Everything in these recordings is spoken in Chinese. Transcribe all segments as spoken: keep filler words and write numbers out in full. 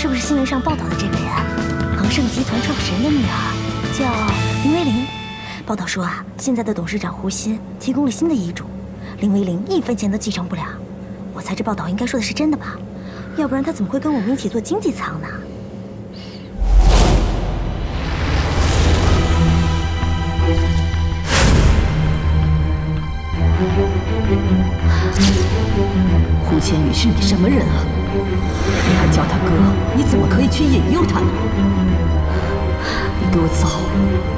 是不是新闻上报道的这个人？恒盛集团创始人的女儿叫林维林。报道说啊，现在的董事长胡鑫提供了新的遗嘱，林维林一分钱都继承不了。我猜这报道应该说的是真的吧？要不然他怎么会跟我们一起做经济舱呢？ 胡千羽是你什么人啊？你还叫他哥，你怎么可以去引诱他呢？你给我走，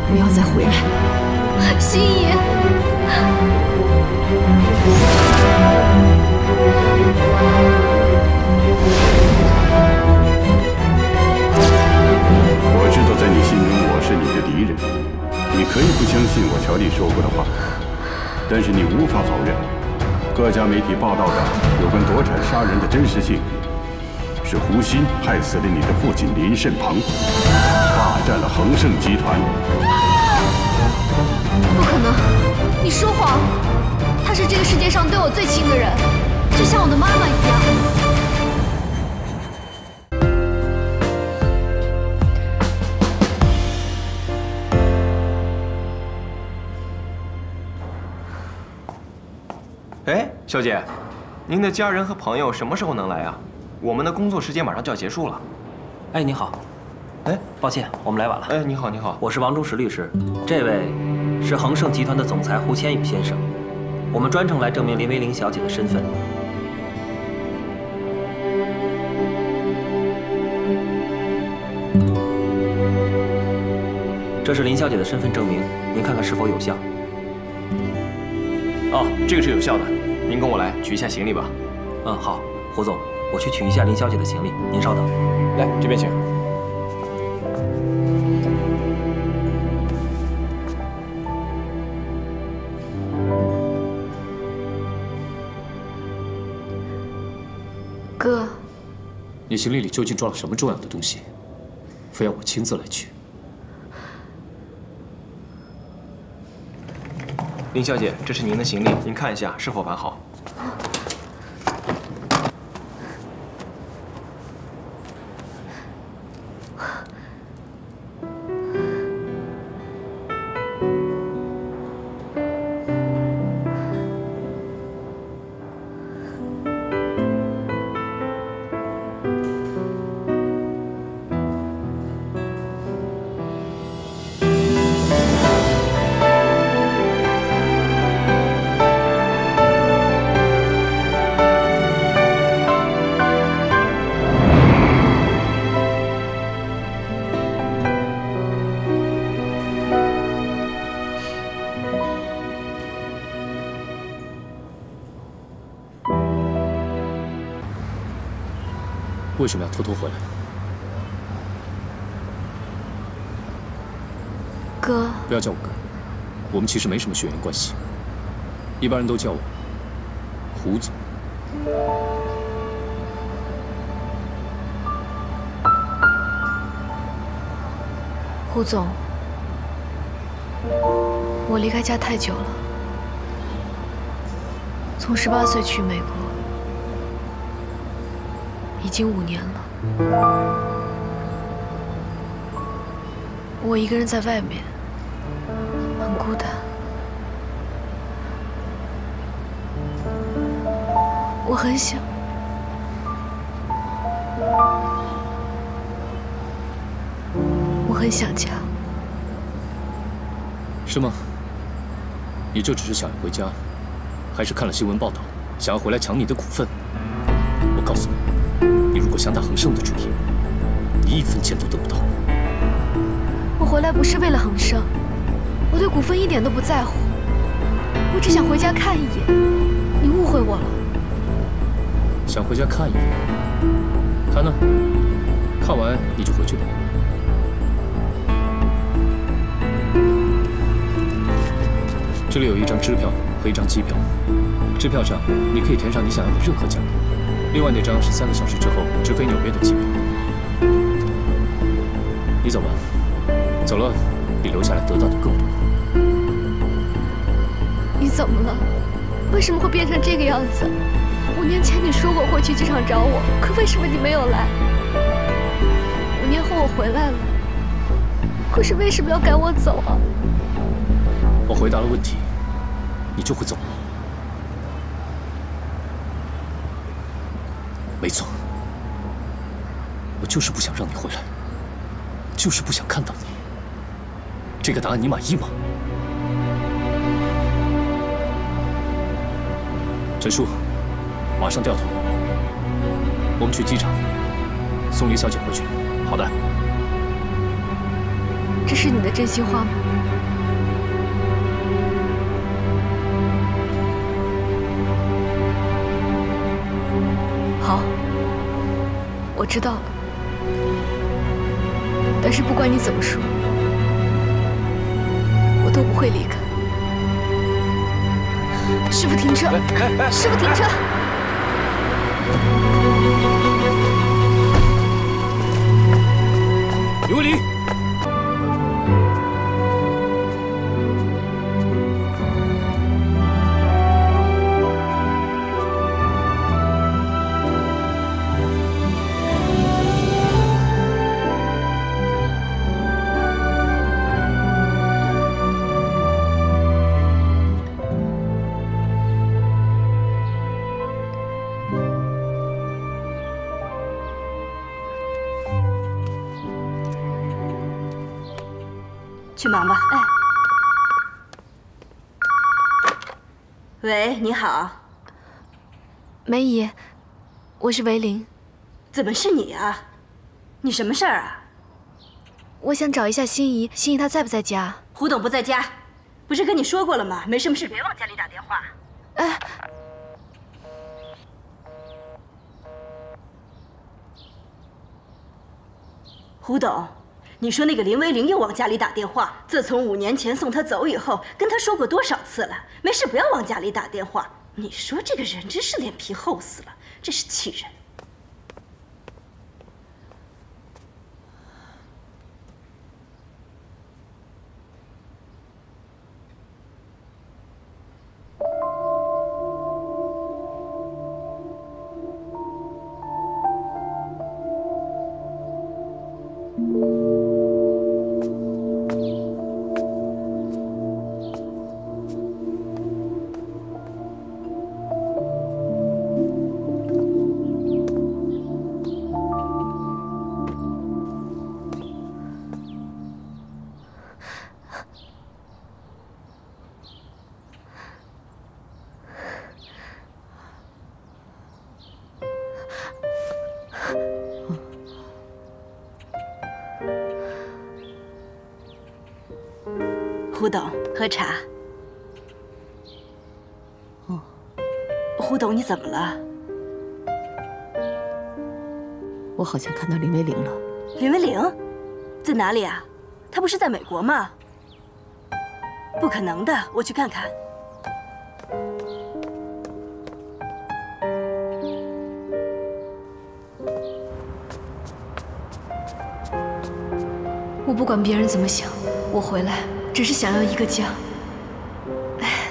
不要再回来。心怡，我知道在你心中我是你的敌人，你可以不相信我乔丽说过的话，但是你无法否认。 各家媒体报道的有关夺产杀人的真实性，是胡鑫害死了你的父亲林慎鹏，霸占了恒盛集团。不可能，你说谎！他是这个世界上对我最亲的人，就像我的妈妈一样。 哎，小姐，您的家人和朋友什么时候能来啊？我们的工作时间马上就要结束了。哎，你好。哎，抱歉，我们来晚了。哎，你好，你好，我是王忠实律师，这位是恒盛集团的总裁胡千羽先生，我们专程来证明林维玲小姐的身份。这是林小姐的身份证明，您看看是否有效？ 哦，这个是有效的。您跟我来取一下行李吧。嗯，好，胡总，我去取一下林小姐的行李，您稍等。来，这边请。哥，你行李里究竟装了什么重要的东西，非要我亲自来取？林小姐，这是您的行李，您看一下是否完好。为什么要偷偷回来？哥，不要叫我哥，我们其实没什么血缘关系，一般人都叫我胡总。胡总，我离开家太久了，从十八岁去美国。 已经五年了，我一个人在外面，很孤单。我很想，我很想家。是吗？你这只是想要回家，还是看了新闻报道，想要回来抢你的股份？我告诉你。 如果想打恒盛的主意，你一分钱都得不到。我回来不是为了恒盛，我对股份一点都不在乎，我只想回家看一眼。你误会我了。想回家看一眼，他呢？看完你就回去吧。这里有一张支票和一张机票，支票上你可以填上你想要的任何价格。 另外那张是三个小时之后直飞纽约的机票。你走吧，走了，你留下来得到的更多。你怎么了？为什么会变成这个样子？五年前你说过会去机场找我，可为什么你没有来？年后我回来了，可是为什么要赶我走啊？我回答了问题，你就会走了。没错，我就是不想让你回来，就是不想看到你。这个答案你满意吗？陈叔，马上掉头，我们去机场送林小姐回去。好的。这是你的真心话吗？好，我知道了。但是不管你怎么说，我都不会离开。师傅停车！师傅停车！刘林，去忙吧。哎，喂，你好，梅姨，我是维林。怎么是你啊？你什么事儿啊？我想找一下心怡，心怡她在不在家？胡董不在家，不是跟你说过了吗？没什么事，别往家里打电话。哎，胡董。 你说那个林威玲又往家里打电话，自从五年前送他走以后，跟他说过多少次了，没事不要往家里打电话。你说这个人真是脸皮厚死了，真是气人。胡董，喝茶。哦，胡董，你怎么了？我好像看到林威玲了。林威玲，在哪里啊？她不是在美国吗？不可能的，我去看看。我不管别人怎么想，我回来。 只是想要一个家。哎，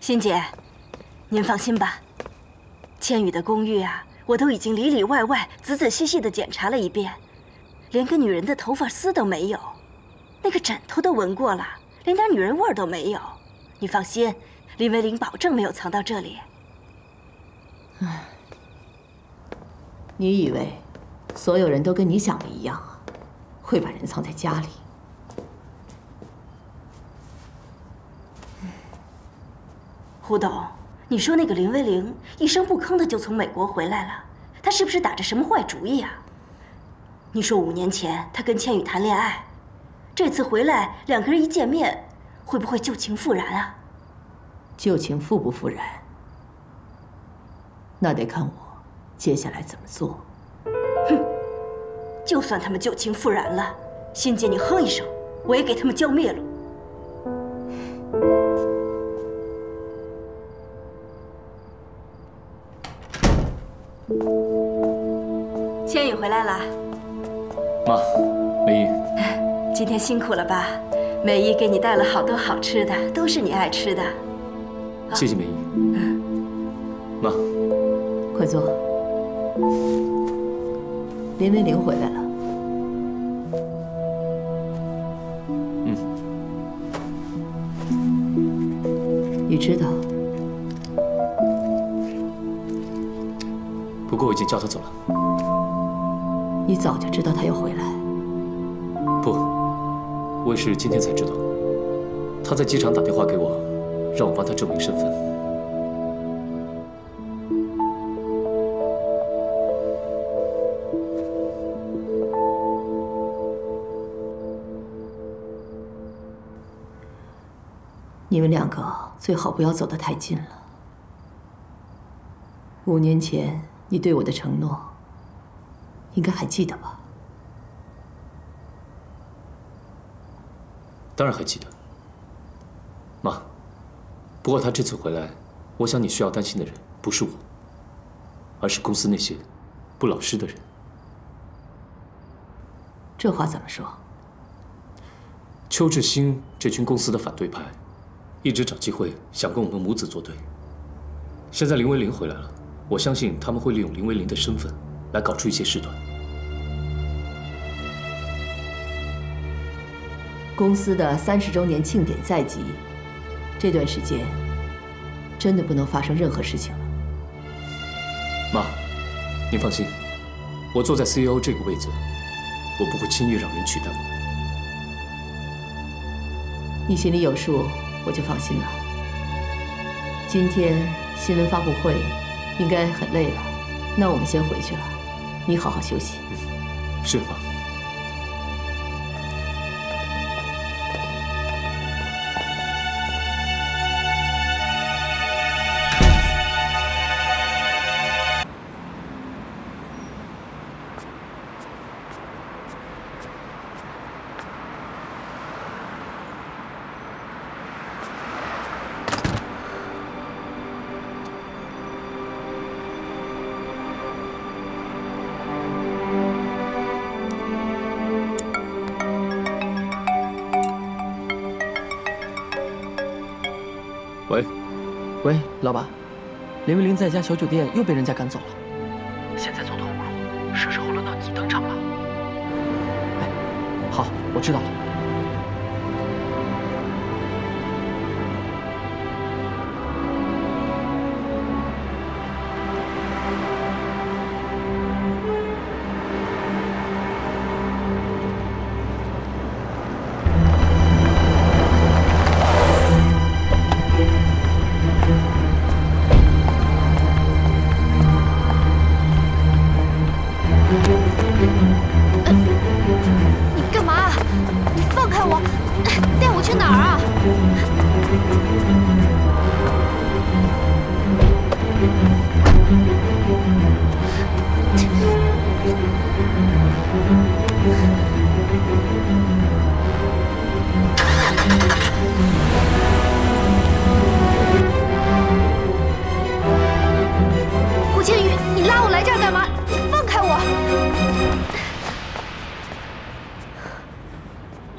欣姐，您放心吧，千羽的公寓啊，我都已经里里外外、仔仔细细的检查了一遍，连个女人的头发丝都没有，那个枕头都闻过了。 连点女人味儿都没有，你放心，林维玲保证没有藏到这里。唉，你以为所有人都跟你想的一样啊？会把人藏在家里？胡董，你说那个林维玲一声不吭的就从美国回来了，她是不是打着什么坏主意啊？你说五年前她跟千羽谈恋爱。 这次回来，两个人一见面，会不会旧情复燃啊？旧情复不复燃，那得看我接下来怎么做。哼！就算他们旧情复燃了，欣姐你哼一声，我也给他们浇灭了。千羽回来了。妈，梅姨，今天辛苦了吧？梅姨给你带了好多好吃的，都是你爱吃的。谢谢梅姨。嗯，妈，快坐。林卫玲回来了。嗯。你知道。不过我已经叫他走了。 你早就知道他要回来，不，我也是今天才知道。他在机场打电话给我，让我帮他证明身份。你们两个最好不要走得太近了。五年前你对我的承诺。 应该还记得吧？当然还记得，妈。不过他这次回来，我想你需要担心的人不是我，而是公司那些不老实的人。这话怎么说？邱志新这群公司的反对派，一直找机会想跟我们母子作对。现在林维林回来了，我相信他们会利用林维林的身份。 来搞出一些事端。公司的三十周年庆典在即，这段时间真的不能发生任何事情了。妈，您放心，我坐在 C E O 这个位置，我不会轻易让人取代我。你心里有数，我就放心了。今天新闻发布会应该很累了，那我们先回去了。 你好好休息。嗯，是吧？喂，老板，林维玲在家小酒店又被人家赶走了，现在走投无路，是时候轮到你登场了。哎，好，我知道了。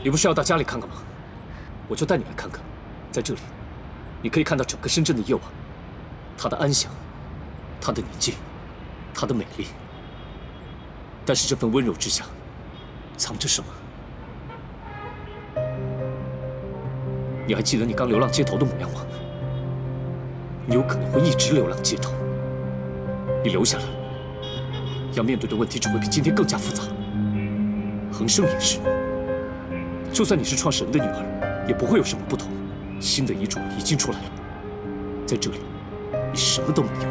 你不是要到家里看看吗？我就带你来看看，在这里，你可以看到整个深圳的夜晚，它的安详，它的宁静，它的美丽。但是这份温柔之下，藏着什么？你还记得你刚流浪街头的模样吗？你有可能会一直流浪街头。你留下来，要面对的问题只会比今天更加复杂。恒生也是。 就算你是创始人的女儿，也不会有什么不同。新的遗嘱已经出来了，在这里，你什么都没有。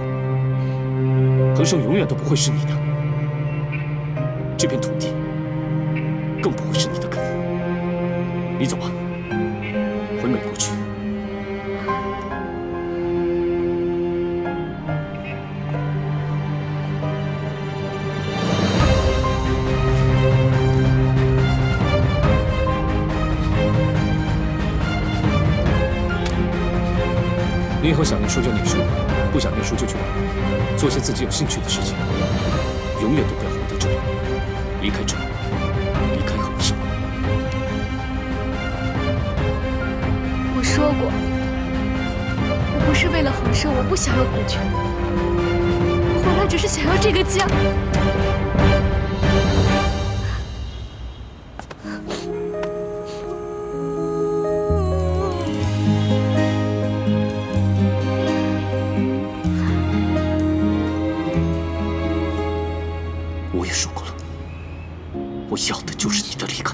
恒生永远都不会是你的，这片土地更不会是你的根。你走吧，回美国去。你以后想念书就念书，不想念书就去玩，做些自己有兴趣的事情。永远都不要回到这里，离开这里。说过，我不是为了恒生，我不想要股权，我回来只是想要这个家。 我要的就是你的离开。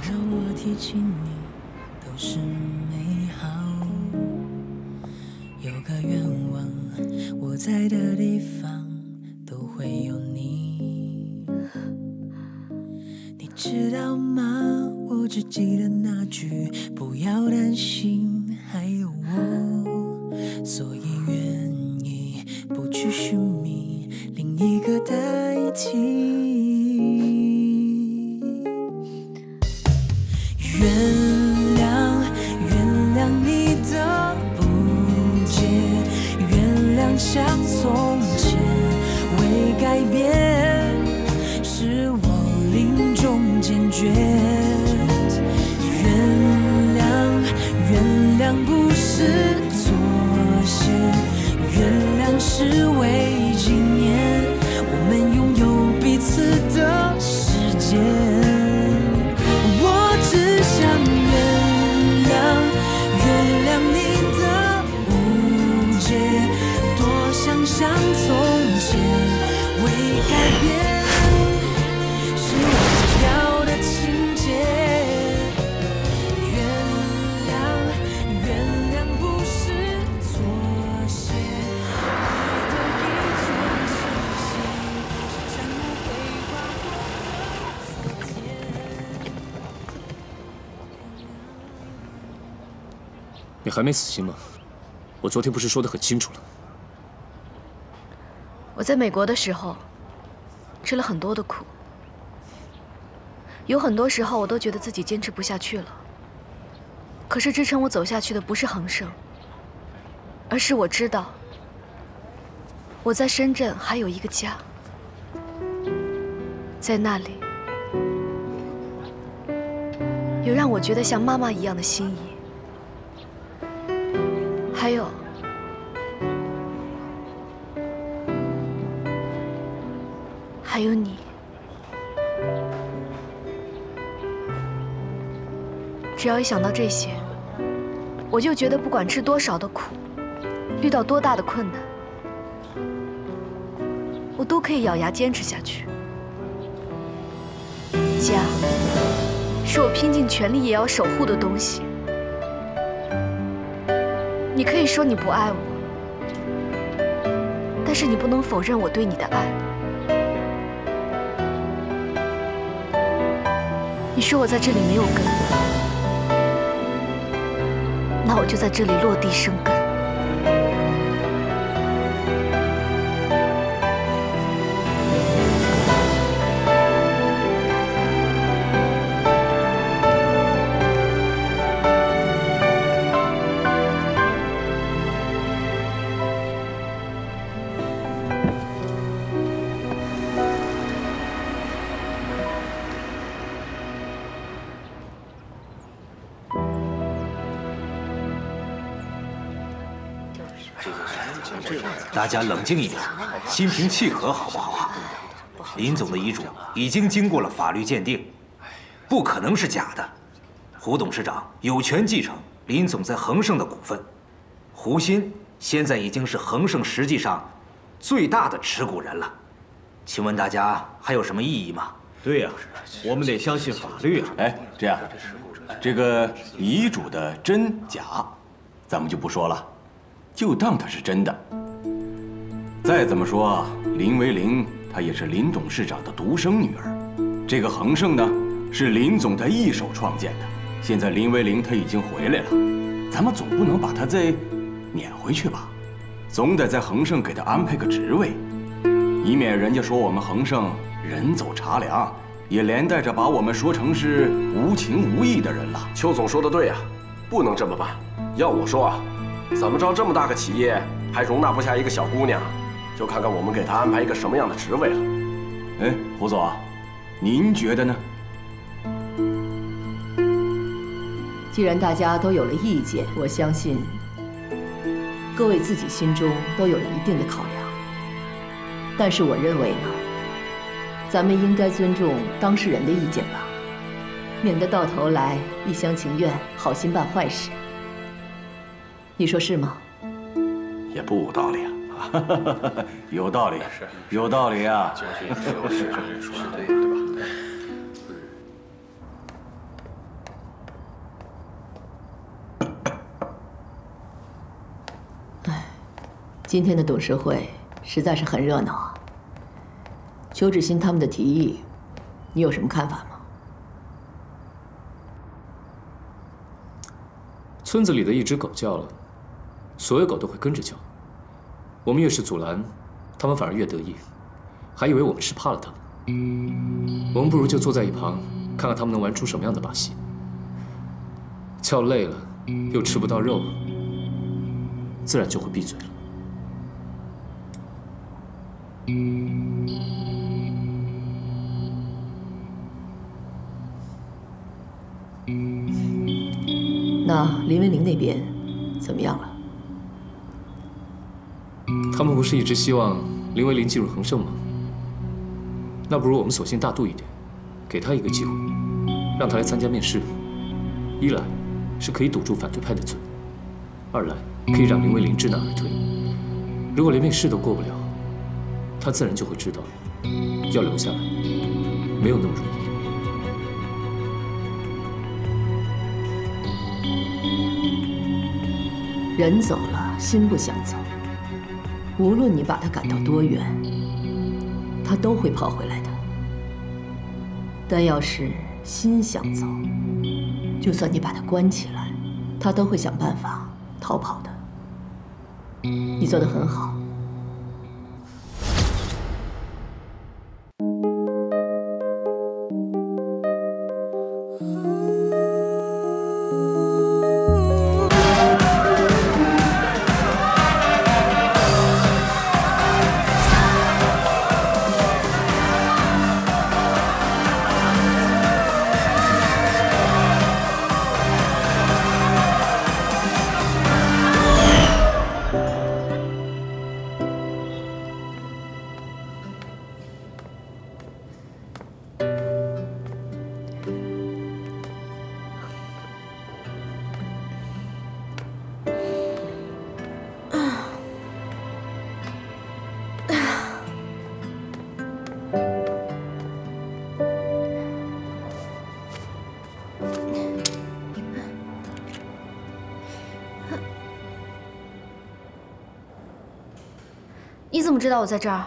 有个愿望，我在的地方都会有你。你知道吗？我只记得那句“不要担心”，还有我，所以愿意不去寻觅另一个代替。 原谅，原谅你的不解，原谅像从前未改变，是我临终坚决。原谅，原谅不是妥协，原谅是为纪念我们拥有彼此的世界。 像从前未改变，是我要的情节。原谅，原谅不是妥协，爱的一种倾斜，是将我会划过的界。你还没死心吗？我昨天不是说得很清楚了？ 我在美国的时候，吃了很多的苦。有很多时候，我都觉得自己坚持不下去了。可是支撑我走下去的不是恒生，而是我知道，我在深圳还有一个家，在那里有让我觉得像妈妈一样的心意，还有。 还有你，只要一想到这些，我就觉得不管吃多少的苦，遇到多大的困难，我都可以咬牙坚持下去。家是我拼尽全力也要守护的东西。你可以说你不爱我，但是你不能否认我对你的爱。 你说我在这里没有根，那我就在这里落地生根。大家冷静一点，心平气和，好不好啊？林总的遗嘱已经经过了法律鉴定，不可能是假的。胡董事长有权继承林总在恒盛的股份，胡鑫现在已经是恒盛实际上最大的持股人了。请问大家还有什么异议吗？对呀，我们得相信法律啊！哎，这样，这个遗嘱的真假，咱们就不说了，就当它是真的。 再怎么说，林维玲她也是林董事长的独生女儿。这个恒盛呢，是林总他一手创建的。现在林维玲她已经回来了，咱们总不能把她再撵回去吧？总得在恒盛给她安排个职位，以免人家说我们恒盛人走茶凉，也连带着把我们说成是无情无义的人了。邱总说的对啊，不能这么办。要我说啊，怎么着这么大个企业还容纳不下一个小姑娘？ 就看看我们给他安排一个什么样的职位了。哎，胡总啊，您觉得呢？既然大家都有了意见，我相信各位自己心中都有了一定的考量。但是我认为呢，咱们应该尊重当事人的意见吧，免得到头来一厢情愿，好心办坏事。你说是吗？也不无道理啊。 有道理，有道理啊！就是，就是说对，对吧？哎，今天的董事会实在是很热闹啊。邱志新他们的提议，你有什么看法吗？村子里的一只狗叫了，所有狗都会跟着叫。 我们越是阻拦，他们反而越得意，还以为我们是怕了他们。我们不如就坐在一旁，看看他们能玩出什么样的把戏。叫累了，又吃不到肉，自然就会闭嘴了。那林文玲那边怎么样了？ 他们不是一直希望林文玲进入恒盛吗？那不如我们索性大度一点，给他一个机会，让他来参加面试。一来是可以堵住反对派的嘴，二来可以让林文玲知难而退。如果连面试都过不了，他自然就会知道，要留下来没有那么容易。 人走了，心不想走。 无论你把他赶到多远，他都会跑回来的。但要是心想走，就算你把他关起来，他都会想办法逃跑的。你做得很好。 你怎么知道我在这儿？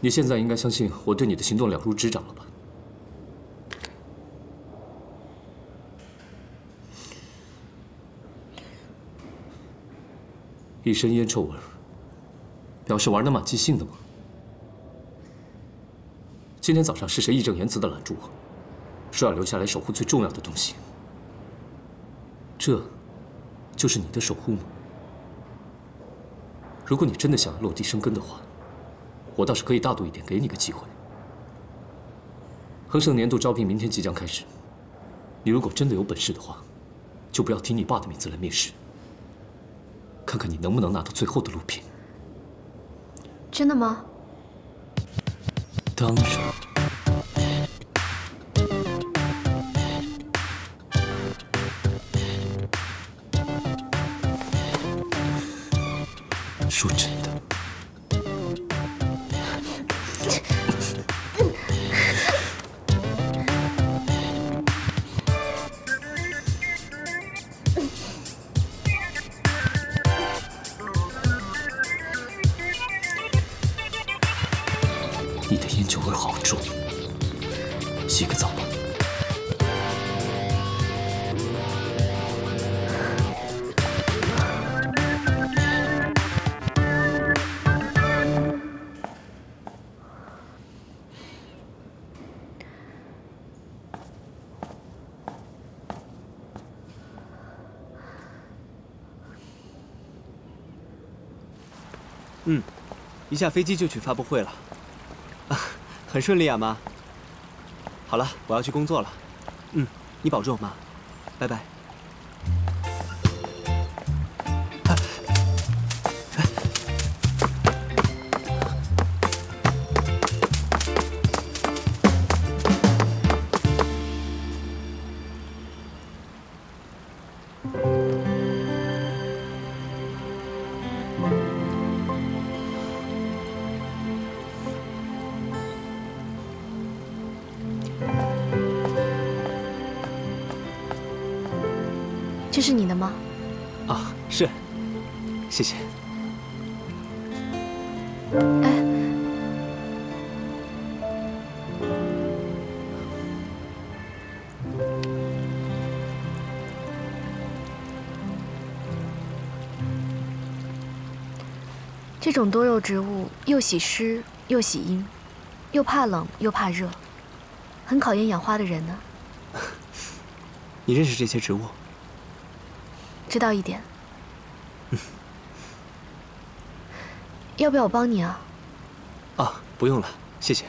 你现在应该相信我对你的行动了如指掌了吧？一身烟臭味，表示玩得蛮尽兴的嘛。今天早上是谁义正言辞地拦住我，说要留下来守护最重要的东西？这，就是你的守护吗？ 如果你真的想要落地生根的话，我倒是可以大度一点，给你个机会。恒盛年度招聘明天即将开始，你如果真的有本事的话，就不要提你爸的名字来面试，看看你能不能拿到最后的录屏。真的吗？当然。 说真的，你的烟酒味好重，洗个澡吧。 嗯，一下飞机就去发布会了，啊，很顺利啊，妈。好了，我要去工作了。嗯，你保重，妈。拜拜。啊、这是你的吗？啊，是，谢谢。哎。 这种多肉植物又喜湿又喜阴，又怕冷又怕热，很考验养花的人呢。你认识这些植物？知道一点。嗯、要不要我帮你啊？啊，不用了，谢谢。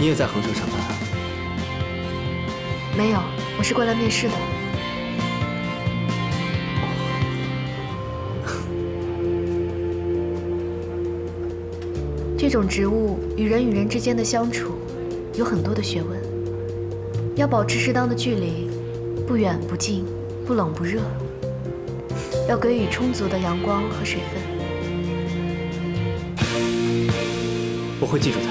你也在杭州上班啊？没有，我是过来面试的。这种植物与人与人之间的相处，有很多的学问，要保持适当的距离，不远不近，不冷不热，要给予充足的阳光和水分。我会记住的。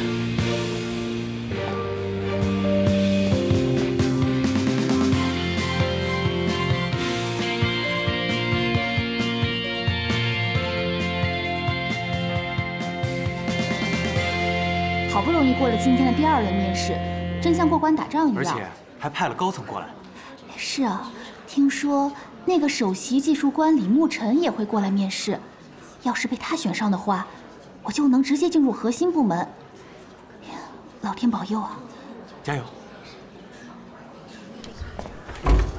好不容易过了今天的第二轮面试，真像过关打仗一样，而且还派了高层过来。是啊，听说那个首席技术官李慕辰也会过来面试，要是被他选上的话，我就能直接进入核心部门。老天保佑啊！加油！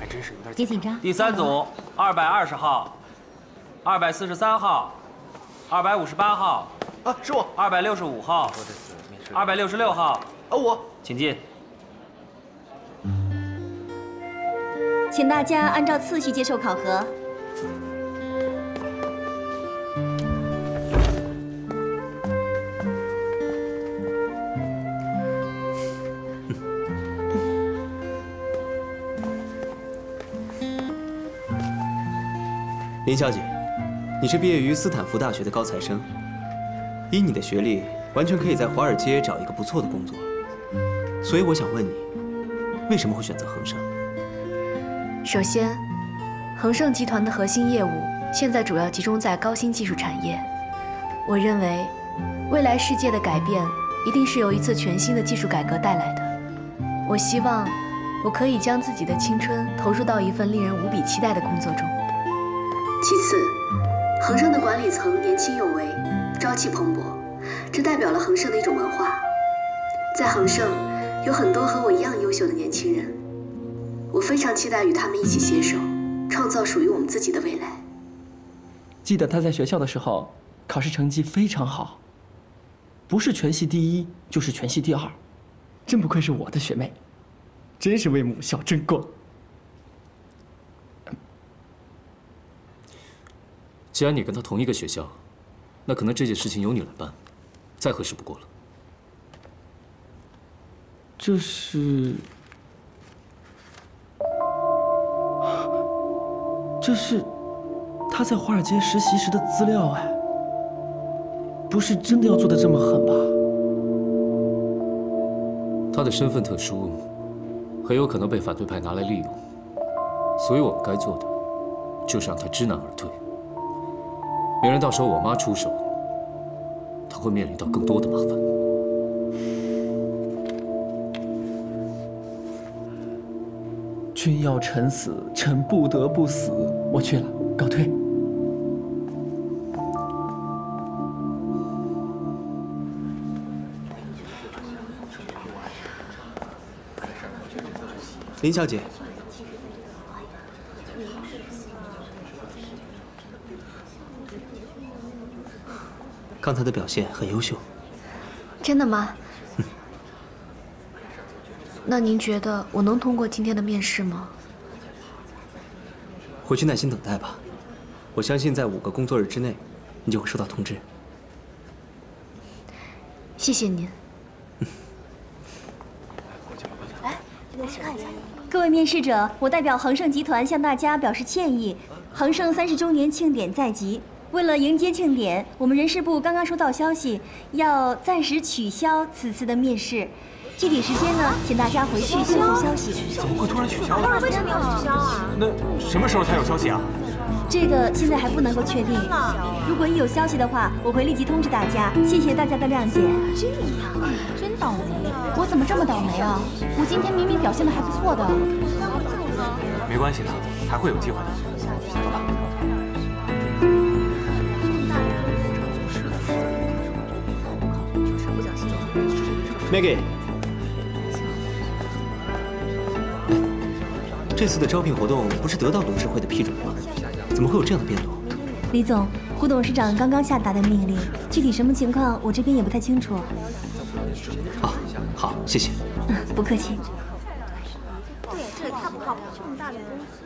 还真是有点别紧张。第三组二百二十号、二百四十三号、二百五十八号啊，是我二百六十五号。 二百六十六号，啊，我，请进。请大家按照次序接受考核。林小姐，你是毕业于斯坦福大学的高材生，以你的学历。 完全可以在华尔街找一个不错的工作，所以我想问你，为什么会选择恒盛？首先，恒盛集团的核心业务现在主要集中在高新技术产业。我认为，未来世界的改变一定是由一次全新的技术改革带来的。我希望我可以将自己的青春投入到一份令人无比期待的工作中。其次，恒盛的管理层年轻有为，朝气蓬勃。 这代表了恒盛的一种文化，在恒盛有很多和我一样优秀的年轻人，我非常期待与他们一起携手，创造属于我们自己的未来。记得他在学校的时候，考试成绩非常好，不是全系第一就是全系第二，真不愧是我的学妹，真是为母校争光。既然你跟他同一个学校，那可能这件事情由你来办。 再合适不过了。这是，这是他在华尔街实习时的资料哎，不是真的要做的这么狠吧？他的身份特殊，很有可能被反对派拿来利用，所以我们该做的就是让他知难而退，免得到时候我妈出手。 他会面临到更多的麻烦。君要臣死，臣不得不死。我去了，告退。林小姐，刚才的表现很优秀。真的吗？嗯。那您觉得我能通过今天的面试吗？回去耐心等待吧，我相信在五个工作日之内，你就会收到通知。谢谢您。 各位面试者，我代表恒盛集团向大家表示歉意。恒盛三十周年庆典在即，为了迎接庆典，我们人事部刚刚收到消息，要暂时取消此次的面试。具体时间呢，请大家回去恢复消息。怎么会突然取消？为什么要取消啊？那什么时候才有消息啊？这个现在还不能够确定。如果一有消息的话，我会立即通知大家。谢谢大家的谅解。这样，真倒霉。 我怎么这么倒霉啊！我今天明明表现的还不错的。没关系的，还会有机会的。走吧。Maggie， 这次的招聘活动不是得到董事会的批准吗？怎么会有这样的变动？李总，胡董事长刚刚下达的命令，具体什么情况我这边也不太清楚。好。 好，谢谢。嗯，不客气。对，这也太不靠谱了。这么大的公司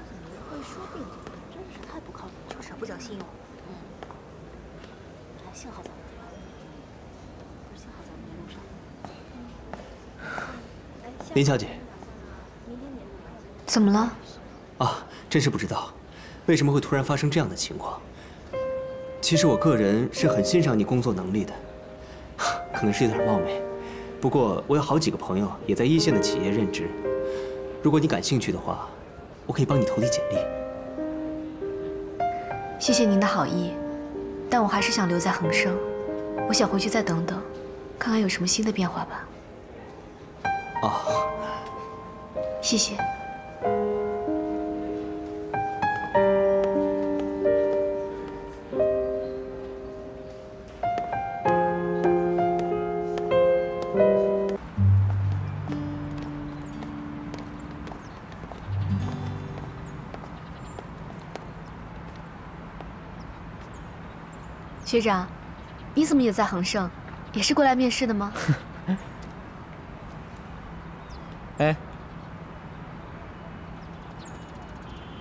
会说变就变，真是太不靠谱，就是不讲信用。嗯，幸好咱们不是幸好咱们没弄上。林小姐，怎么了？啊，真是不知道，为什么会突然发生这样的情况。其实我个人是很欣赏你工作能力的，可能是有点冒昧。 不过，我有好几个朋友也在一线的企业任职。如果你感兴趣的话，我可以帮你投递简历。谢谢您的好意，但我还是想留在恒生。我想回去再等等，看看有什么新的变化吧。哦，谢谢。学长，你怎么也在恒盛？也是过来面试的吗？哎，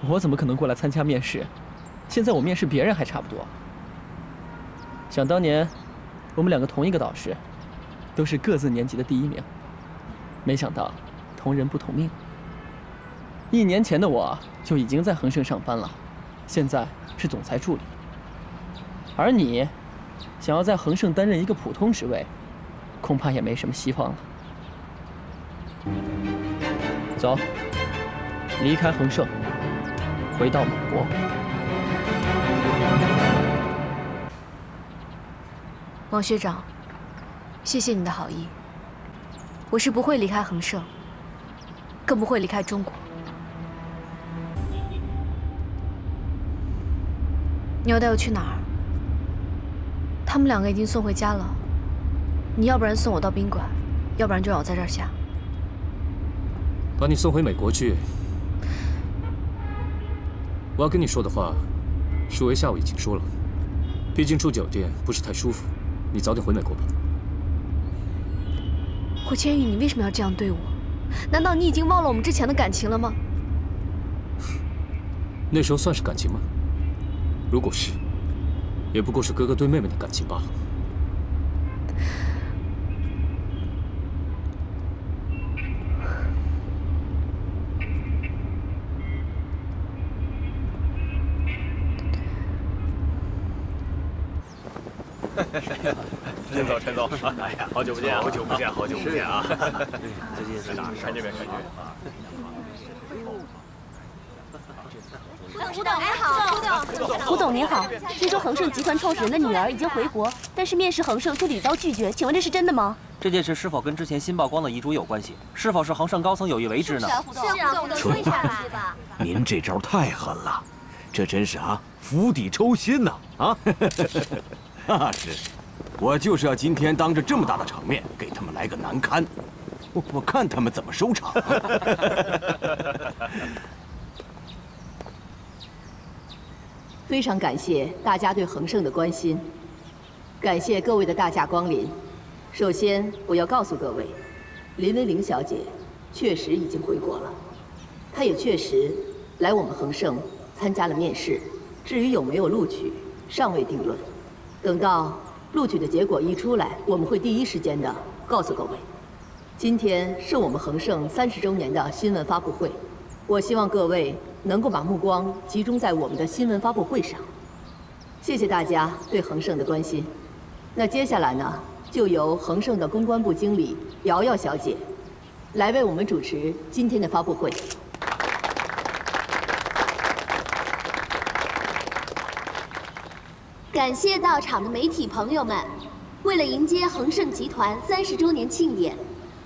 我怎么可能过来参加面试？现在我面试别人还差不多。想当年，我们两个同一个导师，都是各自年级的第一名。没想到，同人不同命。一年前的我就已经在恒盛上班了，现在是总裁助理。 而你，想要在恒盛担任一个普通职位，恐怕也没什么希望了。走，离开恒盛，回到美国。王学长，谢谢你的好意。我是不会离开恒盛，更不会离开中国。你要带我去哪儿？ 他们两个已经送回家了，你要不然送我到宾馆，要不然就让我在这儿下。把你送回美国去。我要跟你说的话，舒维下午已经说了，毕竟住酒店不是太舒服，你早点回美国吧。胡千羽，你为什么要这样对我？难道你已经忘了我们之前的感情了吗？那时候算是感情吗？如果是。 也不过是哥哥对妹妹的感情罢了。陈总，陈总，哎呀，好久不见，好久不见，好久不见啊！最近在哪？看这边，看这边。 胡董您好，胡董您好。听说恒盛集团创始人的女儿已经回国，但是面试恒盛却屡遭拒绝，请问这是真的吗？这件事是否跟之前新曝光的遗嘱有关系？是否是恒盛高层有意为之呢？是啊，胡董，说一下吧。您这招太狠了，这真是啊，釜底抽薪呐！啊，那是，我就是要今天当着这么大的场面给他们来个难堪。我我看他们怎么收场、啊。非常感谢大家对恒盛的关心，感谢各位的大驾光临。首先，我要告诉各位，林文玲小姐确实已经回国了，她也确实来我们恒盛参加了面试。至于有没有录取，尚未定论。等到录取的结果一出来，我们会第一时间的告诉各位。今天是我们恒盛三十周年的新闻发布会，我希望各位能够把目光集中在我们的新闻发布会上。谢谢大家对恒盛的关心。那接下来呢，就由恒盛的公关部经理瑶瑶小姐来为我们主持今天的发布会。感谢到场的媒体朋友们，为了迎接恒盛集团三十周年庆典，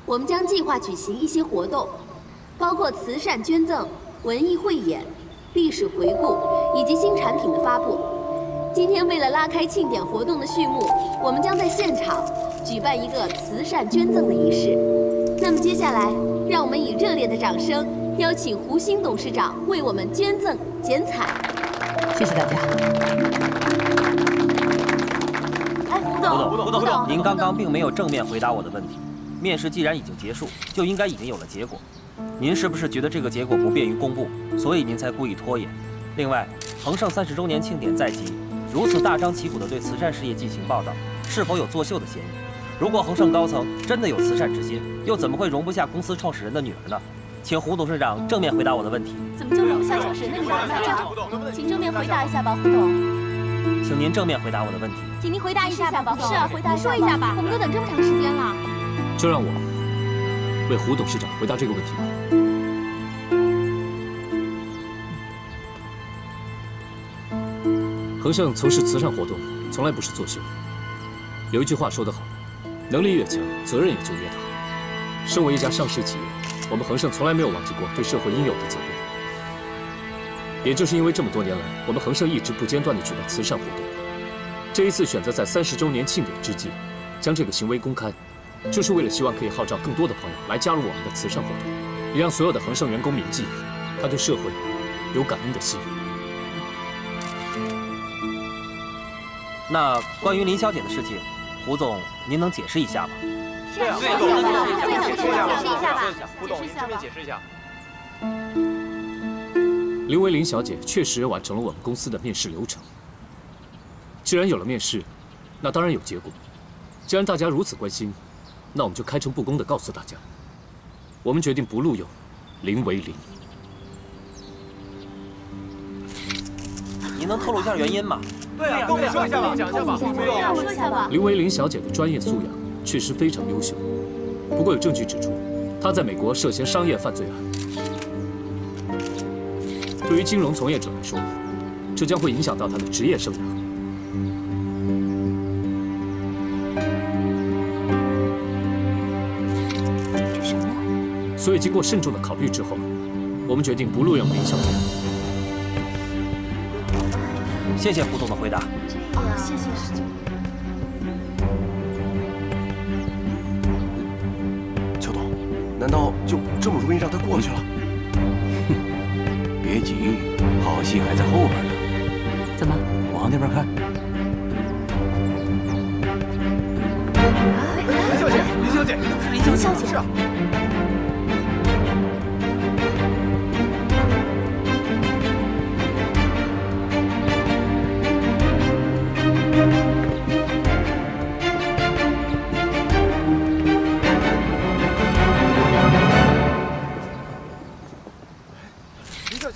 我们将计划举行一些活动，包括慈善捐赠、文艺汇演、历史回顾以及新产品的发布。今天为了拉开庆典活动的序幕，我们将在现场举办一个慈善捐赠的仪式。那么接下来，让我们以热烈的掌声邀请胡鑫董事长为我们捐赠剪彩。谢谢大家。 胡董，胡董，您刚刚并没有正面回答我的问题。面试既然已经结束，就应该已经有了结果。您是不是觉得这个结果不便于公布，所以您才故意拖延？另外，恒盛三十周年庆典在即，如此大张旗鼓地对慈善事业进行报道，是否有作秀的嫌疑？如果恒盛高层真的有慈善之心，又怎么会容不下公司创始人的女儿呢？请胡董事长正面回答我的问题。怎么就容不下创始人的女儿呢？请正面回答一下吧，胡董。 请您正面回答我的问题。请您回答一下吧，是啊，回答一下吧，你说一下吧。我们都等这么长时间了，就让我为胡董事长回答这个问题吧。恒盛从事慈善活动，从来不是作秀。有一句话说得好，能力越强，责任也就越大。身为一家上市企业，我们恒盛从来没有忘记过对社会应有的责任。 也就是因为这么多年来，我们恒盛一直不间断地举办慈善活动。这一次选择在三十周年庆典之际，将这个行为公开，就是为了希望可以号召更多的朋友来加入我们的慈善活动，也让所有的恒盛员工铭记他对社会有感恩的心。那关于林小姐的事情，胡总，您能解释一下吗？是啊，对，胡总，解释一下吧，解释一下吧，解释一下。 林维林小姐确实完成了我们公司的面试流程。既然有了面试，那当然有结果。既然大家如此关心，那我们就开诚布公地告诉大家，我们决定不录用林维林。您能透露一下原因吗？对呀，跟我们说一下吧，讲一下吧，说一下吧。林维林小姐的专业素养确实非常优秀，不过有证据指出，她在美国涉嫌商业犯罪案。 对于金融从业者来说，这将会影响到他的职业生涯。这什么呀？所以经过慎重的考虑之后，我们决定不录用林小姐。谢谢胡总的回答。啊，谢谢石总。邱董，难道就这么容易让他过去了？ 别急，好戏还在后边呢。怎么？往那边看。林小姐，林小姐，林小姐，是啊。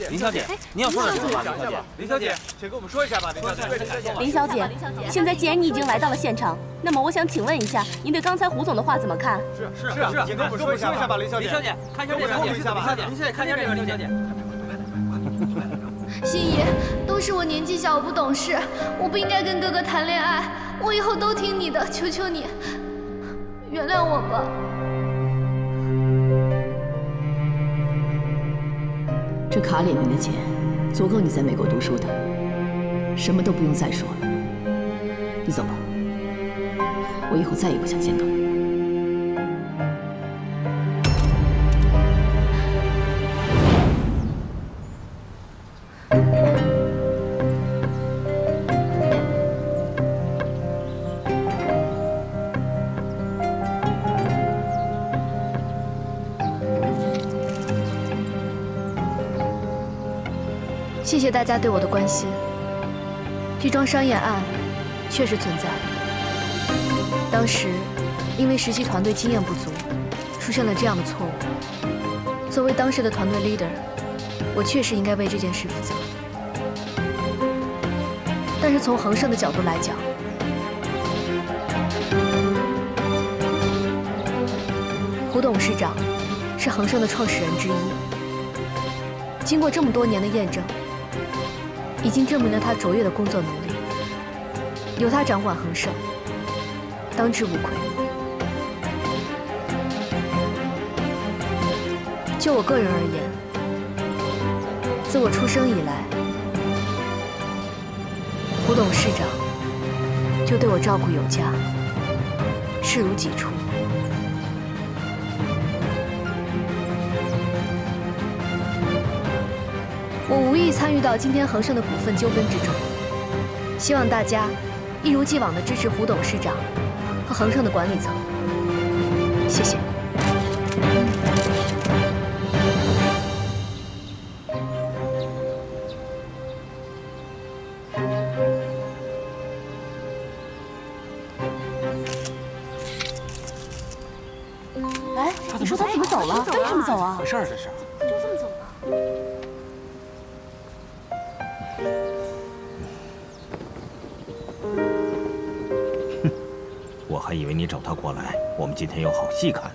林小姐，您要说点什么吧？林小姐，林小姐，请跟我们说一下吧。林小姐，林小姐，现在既然你已经来到了现场，那么我想请问一下，您对刚才胡总的话怎么看？是是是，请跟我们说一下吧，林小姐。林小姐，看一下这边，林小姐，林小姐，看一下这边，林小姐。心怡，都是我年纪小，我不懂事，我不应该跟哥哥谈恋爱，我以后都听你的，求求你，原谅我吧。 这卡里面的钱，足够你在美国读书的，什么都不用再说了。你走吧，我以后再也不想见到你。谢谢大家对我的关心。这桩商业案确实存在，当时因为实习团队经验不足，出现了这样的错误。作为当时的团队 leader， 我确实应该为这件事负责。但是从恒盛的角度来讲， 胡董事长是恒盛的创始人之一，经过这么多年的验证，已经证明了他卓越的工作能力。由他掌管恒盛，当之无愧。就我个人而言，自我出生以来，胡董事长就对我照顾有加，视如己出。 我无意参与到今天恒盛的股份纠纷之中，希望大家一如既往的支持胡董事长和恒盛的管理层。谢谢。哎，你说他怎么走了？为什么走啊？有事儿这是。 还以为你找他过来，我们今天有好戏看，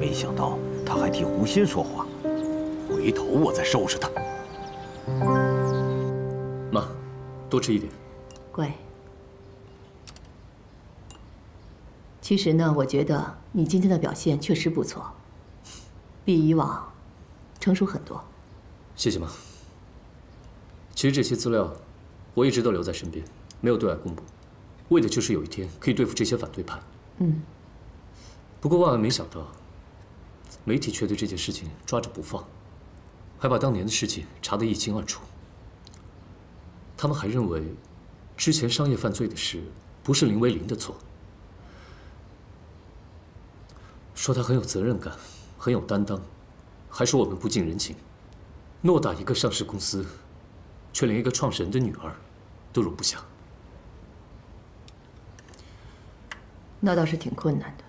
没想到他还替胡鑫说话。回头我再收拾他。妈，多吃一点。乖。其实呢，我觉得你今天的表现确实不错，比以往成熟很多。谢谢妈。其实这些资料我一直都留在身边，没有对外公布。 为的就是有一天可以对付这些反对派。嗯。不过万万没想到，媒体却对这件事情抓着不放，还把当年的事情查得一清二楚。他们还认为，之前商业犯罪的事不是林维林的错，说他很有责任感，很有担当，还说我们不近人情，偌大一个上市公司，却连一个创始人的女儿都容不下。 那倒是挺困难的。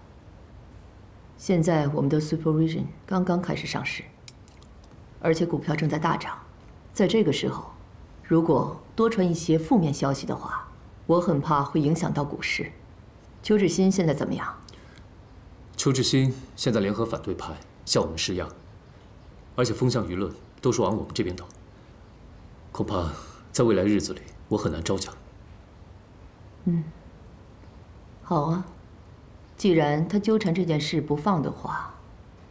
现在我们的 SuperVision 刚刚开始上市，而且股票正在大涨。在这个时候，如果多传一些负面消息的话，我很怕会影响到股市。邱志新现在怎么样？邱志新现在联合反对派向我们施压，而且风向舆论都是往我们这边倒。恐怕在未来日子里，我很难招架。嗯，好啊。 既然他纠缠这件事不放的话，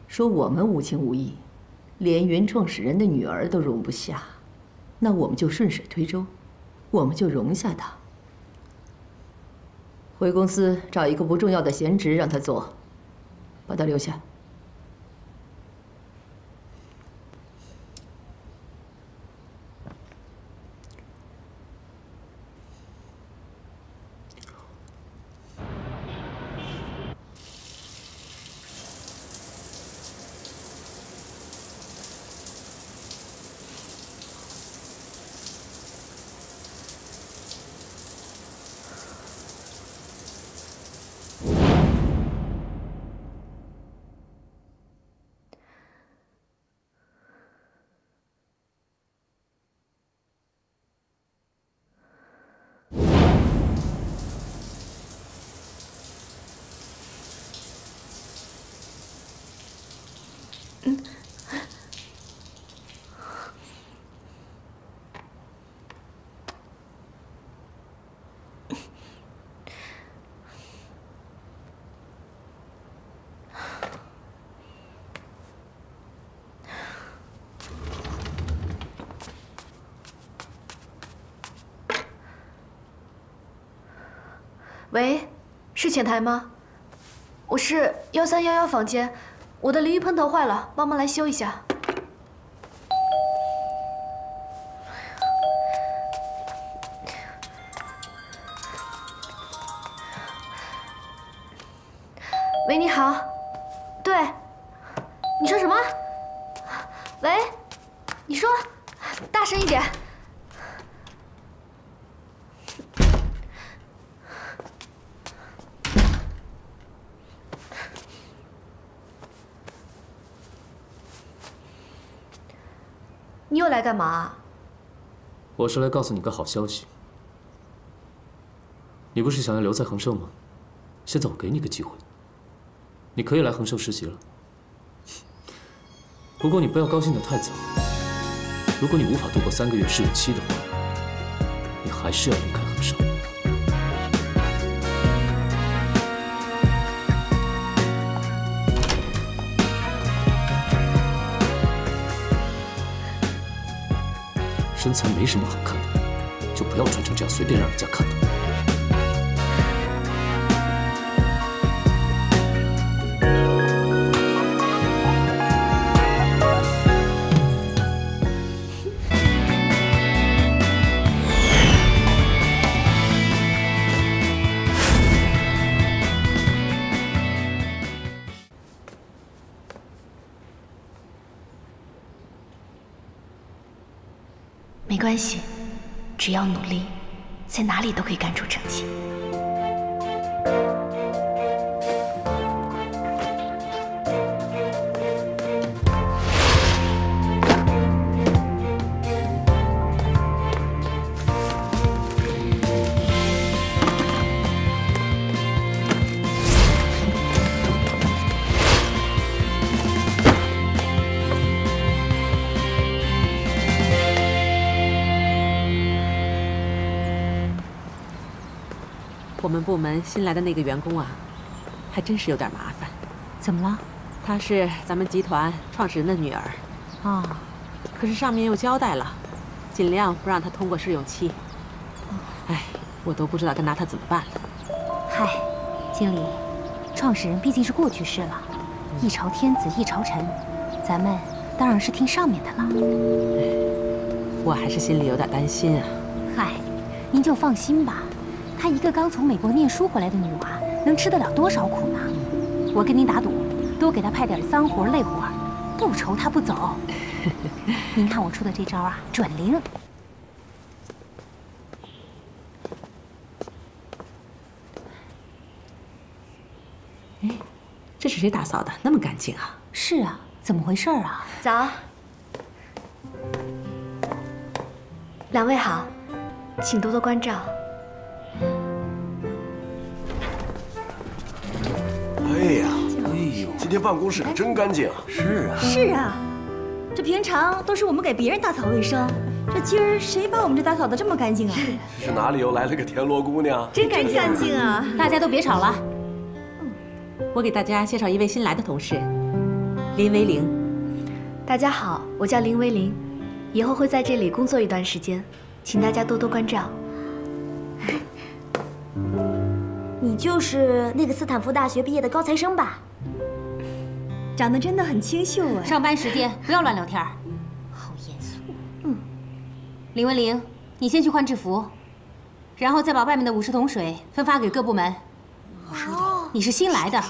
说我们无情无义，连原创始人的女儿都容不下，那我们就顺水推舟，我们就容下他。回公司找一个不重要的闲职让他做，把他留下。喂，是前台吗？我是幺三幺幺房间，我的淋浴喷头坏了，帮忙来修一下。喂，你好，对，你说什么？喂，你说，大声一点，你又来干嘛？我是来告诉你个好消息。你不是想要留在恒盛吗？现在我给你个机会，你可以来恒盛实习了。不过你不要高兴得太早。如果你无法度过三个月试用期的话，你还是要离开恒盛。 身材没什么好看的，就不要穿成这样，随便让人家看到。没关系，只要努力，在哪里都可以干出成绩。我们部门新来的那个员工啊，还真是有点麻烦。怎么了？她是咱们集团创始人的女儿。啊，可是上面又交代了，尽量不让她通过试用期。哎，我都不知道该拿她怎么办了。嗨，经理，创始人毕竟是过去式了，一朝天子一朝臣，咱们当然是听上面的了。我还是心里有点担心啊。嗨，您就放心吧。 她一个刚从美国念书回来的女娃，能吃得了多少苦呢？我跟您打赌，多给她派点脏活累活，不愁她不走。您看我出的这招啊，准灵。哎，这是谁打扫的？那么干净啊！是啊，怎么回事啊？早，两位好，请多多关照。 哎呀，哎呦，今天办公室可真干净啊！是啊，是啊，这平常都是我们给别人打扫卫生，这今儿谁把我们这打扫的这么干净啊？是哪里又来了个田螺姑娘？真干净啊！大家都别吵了，我给大家介绍一位新来的同事，林维玲。大家好，我叫林维玲，以后会在这里工作一段时间，请大家多多关照。 你就是那个斯坦福大学毕业的高材生吧？长得真的很清秀哎。上班时间不要乱聊天，好严肃。嗯，林文玲，你先去换制服，然后再把外面的五十桶水分发给各部门。五十桶，你是新来的，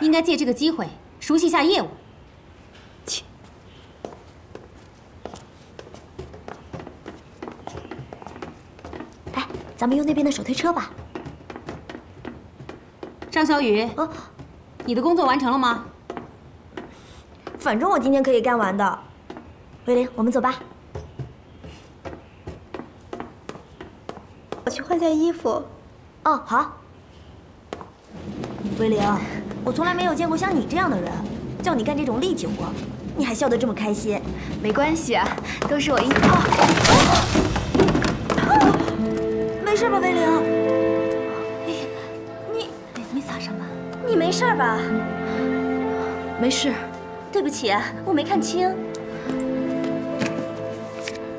应该借这个机会熟悉一下业务。切。哎，咱们用那边的手推车吧。 张小雨，啊，你的工作完成了吗？反正我今天可以干完的。维玲，我们走吧。我去换件衣服。哦，好。维玲，我从来没有见过像你这样的人，叫你干这种力气活，你还笑得这么开心。没关系啊，都是我应。没事吧，维玲？ 你没事吧？没事，对不起，我没看清。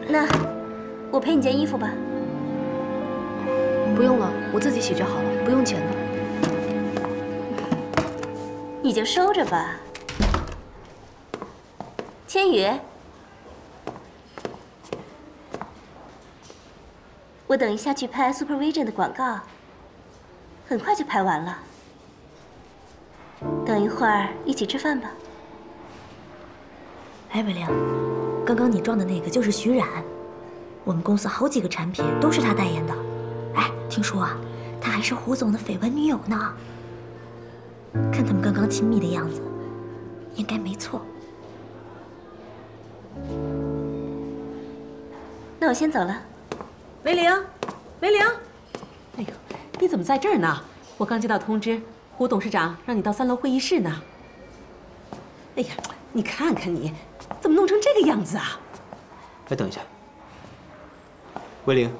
那我赔你件衣服吧。不用了，我自己洗就好了，不用钱的。你就收着吧。千羽，我等一下去拍 SuperVision 的广告，很快就拍完了。 等一会儿一起吃饭吧。哎，伟玲，刚刚你撞的那个就是徐冉，我们公司好几个产品都是他代言的。哎，听说啊，他还是胡总的绯闻女友呢。看他们刚刚亲密的样子，应该没错。那我先走了。梅玲，梅玲，哎呦，你怎么在这儿呢？我刚接到通知，胡董事长让你到三楼会议室呢。哎呀，你看看你，怎么弄成这个样子啊？哎，等一下，梅玲，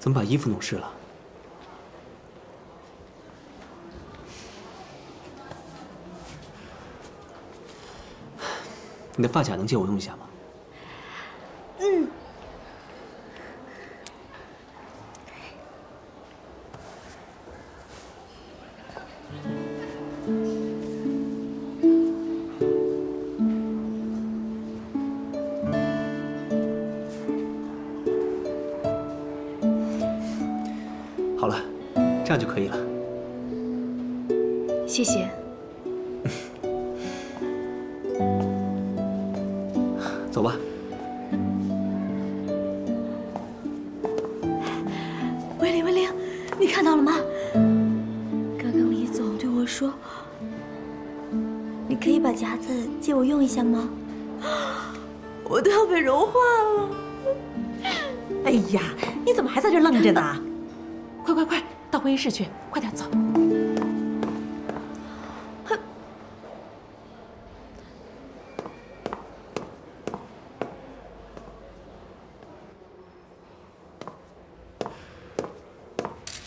怎么把衣服弄湿了？ 你的发卡能借我用一下吗？嗯。好了，这样就可以了。谢谢。 走吧，文玲，文玲，你看到了吗？刚刚李总对我说：“你可以把夹子借我用一下吗？”我都要被融化了。哎呀，你怎么还在这愣着呢？快快快，到会议室去，快点走。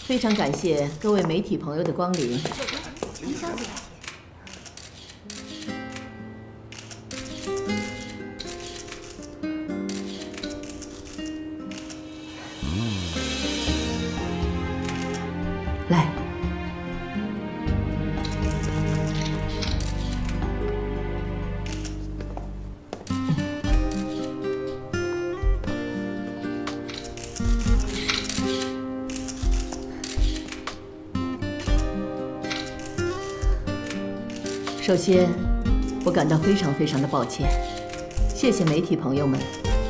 非常感谢各位媒体朋友的光临。来，首先，我感到非常非常的抱歉，谢谢媒体朋友们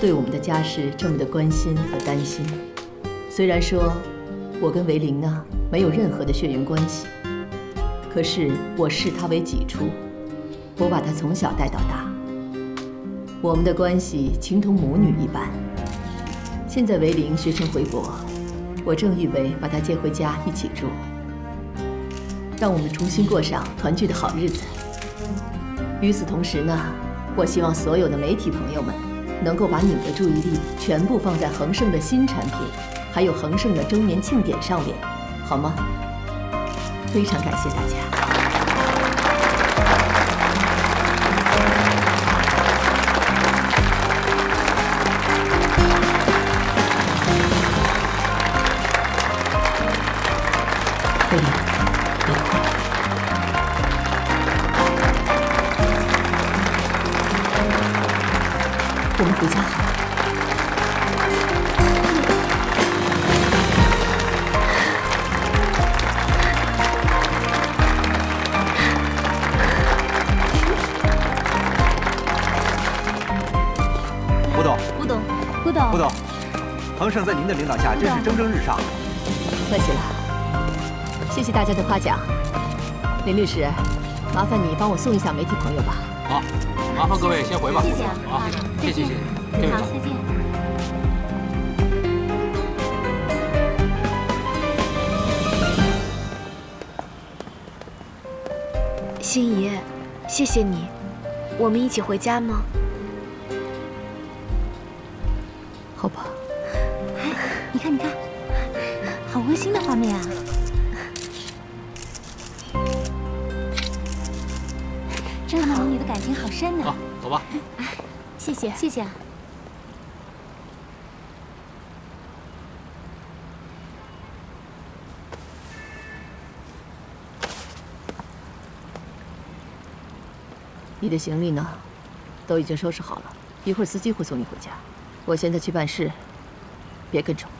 对我们的家事这么的关心和担心。虽然说，我跟维玲呢没有任何的血缘关系，可是我视她为己出，我把她从小带到大，我们的关系情同母女一般。现在维玲学成回国，我正预备把她接回家一起住，让我们重新过上团聚的好日子。 与此同时呢，我希望所有的媒体朋友们能够把你们的注意力全部放在恒盛的新产品，还有恒盛的周年庆典上面，好吗？非常感谢大家。 正在您的领导下，真是蒸蒸日上。客气了，谢谢大家的夸奖。林律师，麻烦你帮我送一下媒体朋友吧。好，麻烦各位先回吧。谢谢啊，谢谢谢谢，对不起，再见。 心怡，谢谢你，我们一起回家吗？好吧。 你看，你看，好温馨的画面啊！真的，母女的感情好深呢。好，走吧。谢谢，谢谢。你的行李呢？都已经收拾好了，一会儿司机会送你回家。我现在去办事，别跟着我。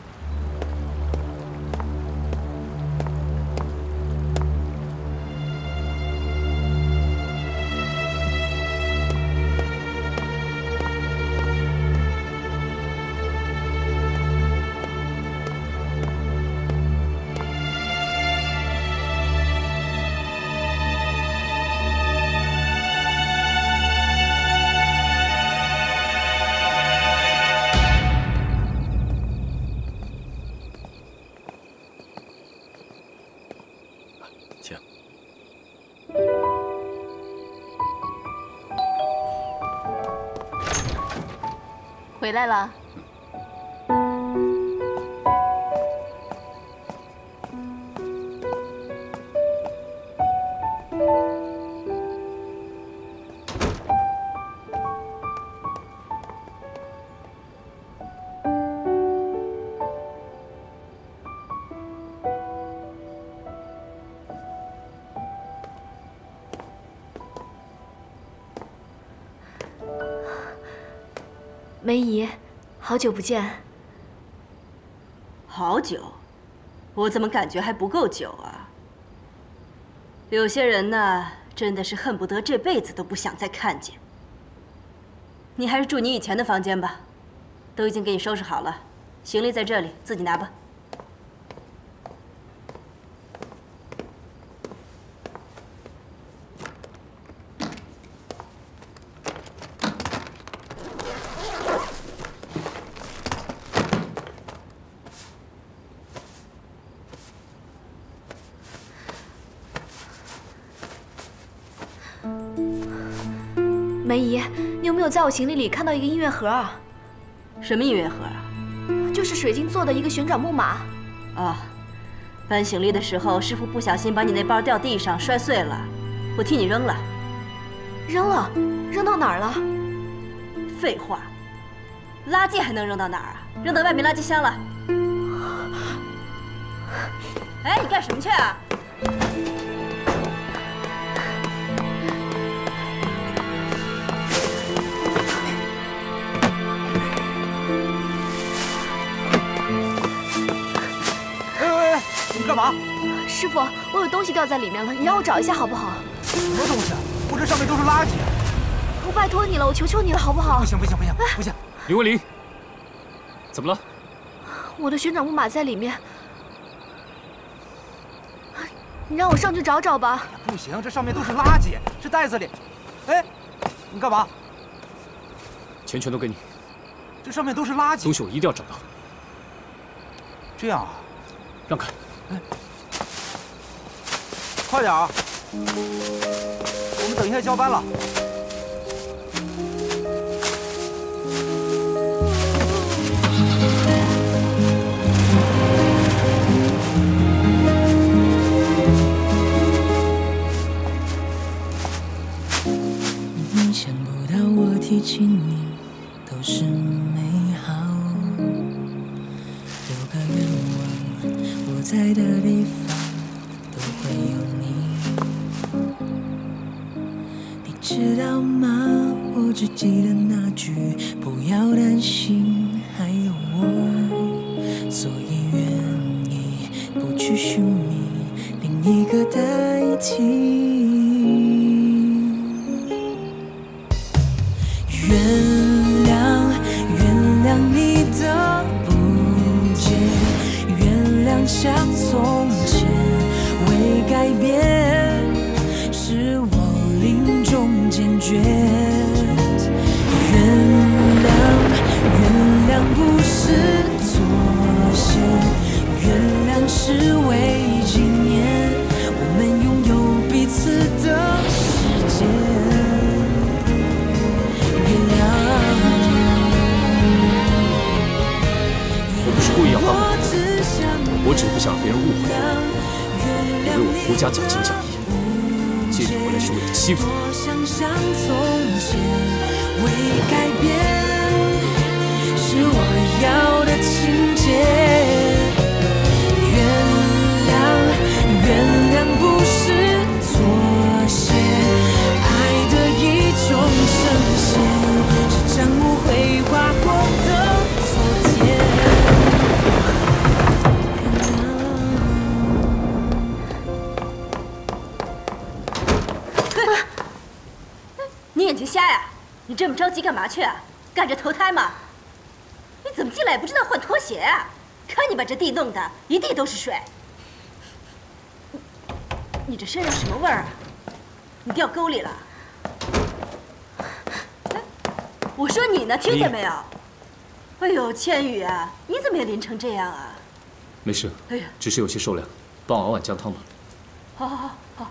回来了。梅姨，好久不见。好久，我怎么感觉还不够久啊？有些人呢，真的是恨不得这辈子都不想再看见。你还是住你以前的房间吧，都已经给你收拾好了，行李在这里，自己拿吧。梅姨，你有没有在我行李里看到一个音乐盒啊？什么音乐盒啊？就是水晶做的一个旋转木马。哦，搬行李的时候，师傅不小心把你那包掉地上摔碎了，我替你扔了。扔了？扔到哪儿了？废话，垃圾还能扔到哪儿啊？扔到外面垃圾箱了。哎，你干什么去啊？ 干嘛？师傅，我有东西掉在里面了，你让我找一下好不好？什么东西啊？我这上面都是垃圾。我拜托你了，我求求你了，好不好？不行不行不行不行！刘文林，怎么了？我的旋转木马在里面，你让我上去找找吧。哎呀，不行，这上面都是垃圾，这袋子里。哎，你干嘛？钱全都给你。这上面都是垃圾。东西我一定要找到。这样啊？让开。 哎，快点啊！我们等一下交班了。想不到我提起你都是美好，有个愿望。 在的地方都会有你，你知道吗？我只记得那句不要担心，还有我，所以愿意不去寻觅另一个代替。原。 像从前未改变，是我临终坚决。原谅，原谅不是妥协，原谅是为纪念我们拥有彼此的世界。原谅，我不是故意要帮你。 我只是不想让别人误会，以为我胡家讲情讲义，接你回来是为了欺负你。 瞎呀！你这么着急干嘛去啊？赶着投胎吗？你怎么进来也不知道换拖鞋啊？看你把这地弄的一地都是水！你这身上什么味儿啊？你掉沟里了？哎，我说你呢，听见没有？哎呦，千羽啊，你怎么也淋成这样啊？没事，哎呀，只是有些受凉，帮我熬碗姜汤吧。好好好好。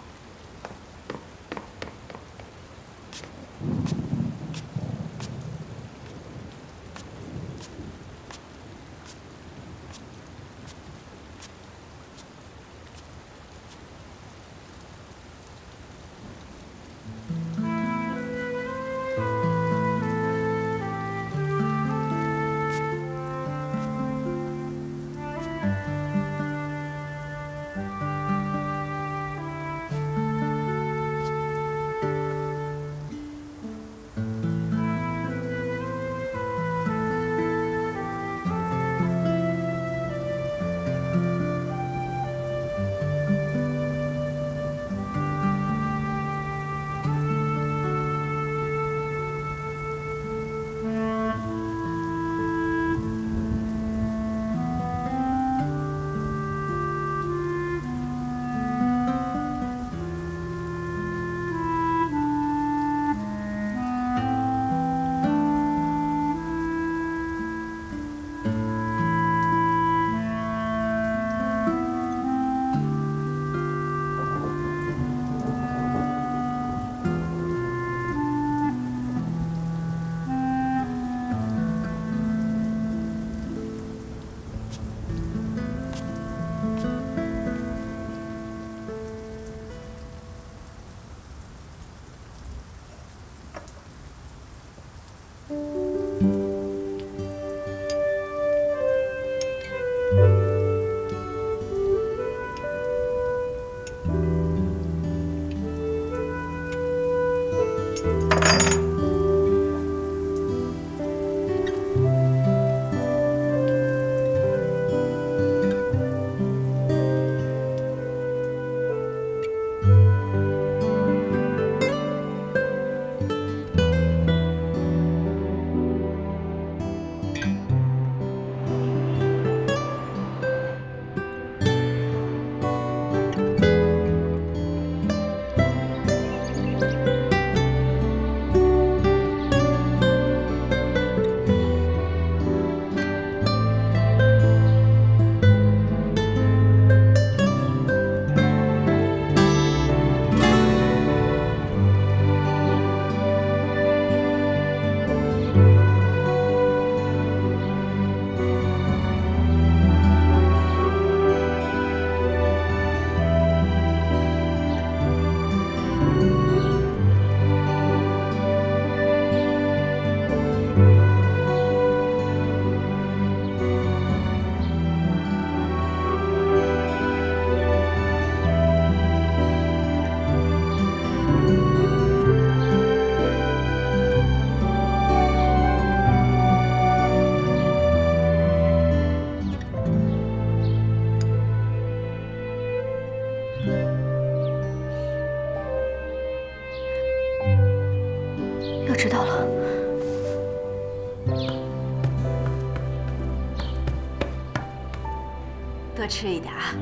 多吃一点啊。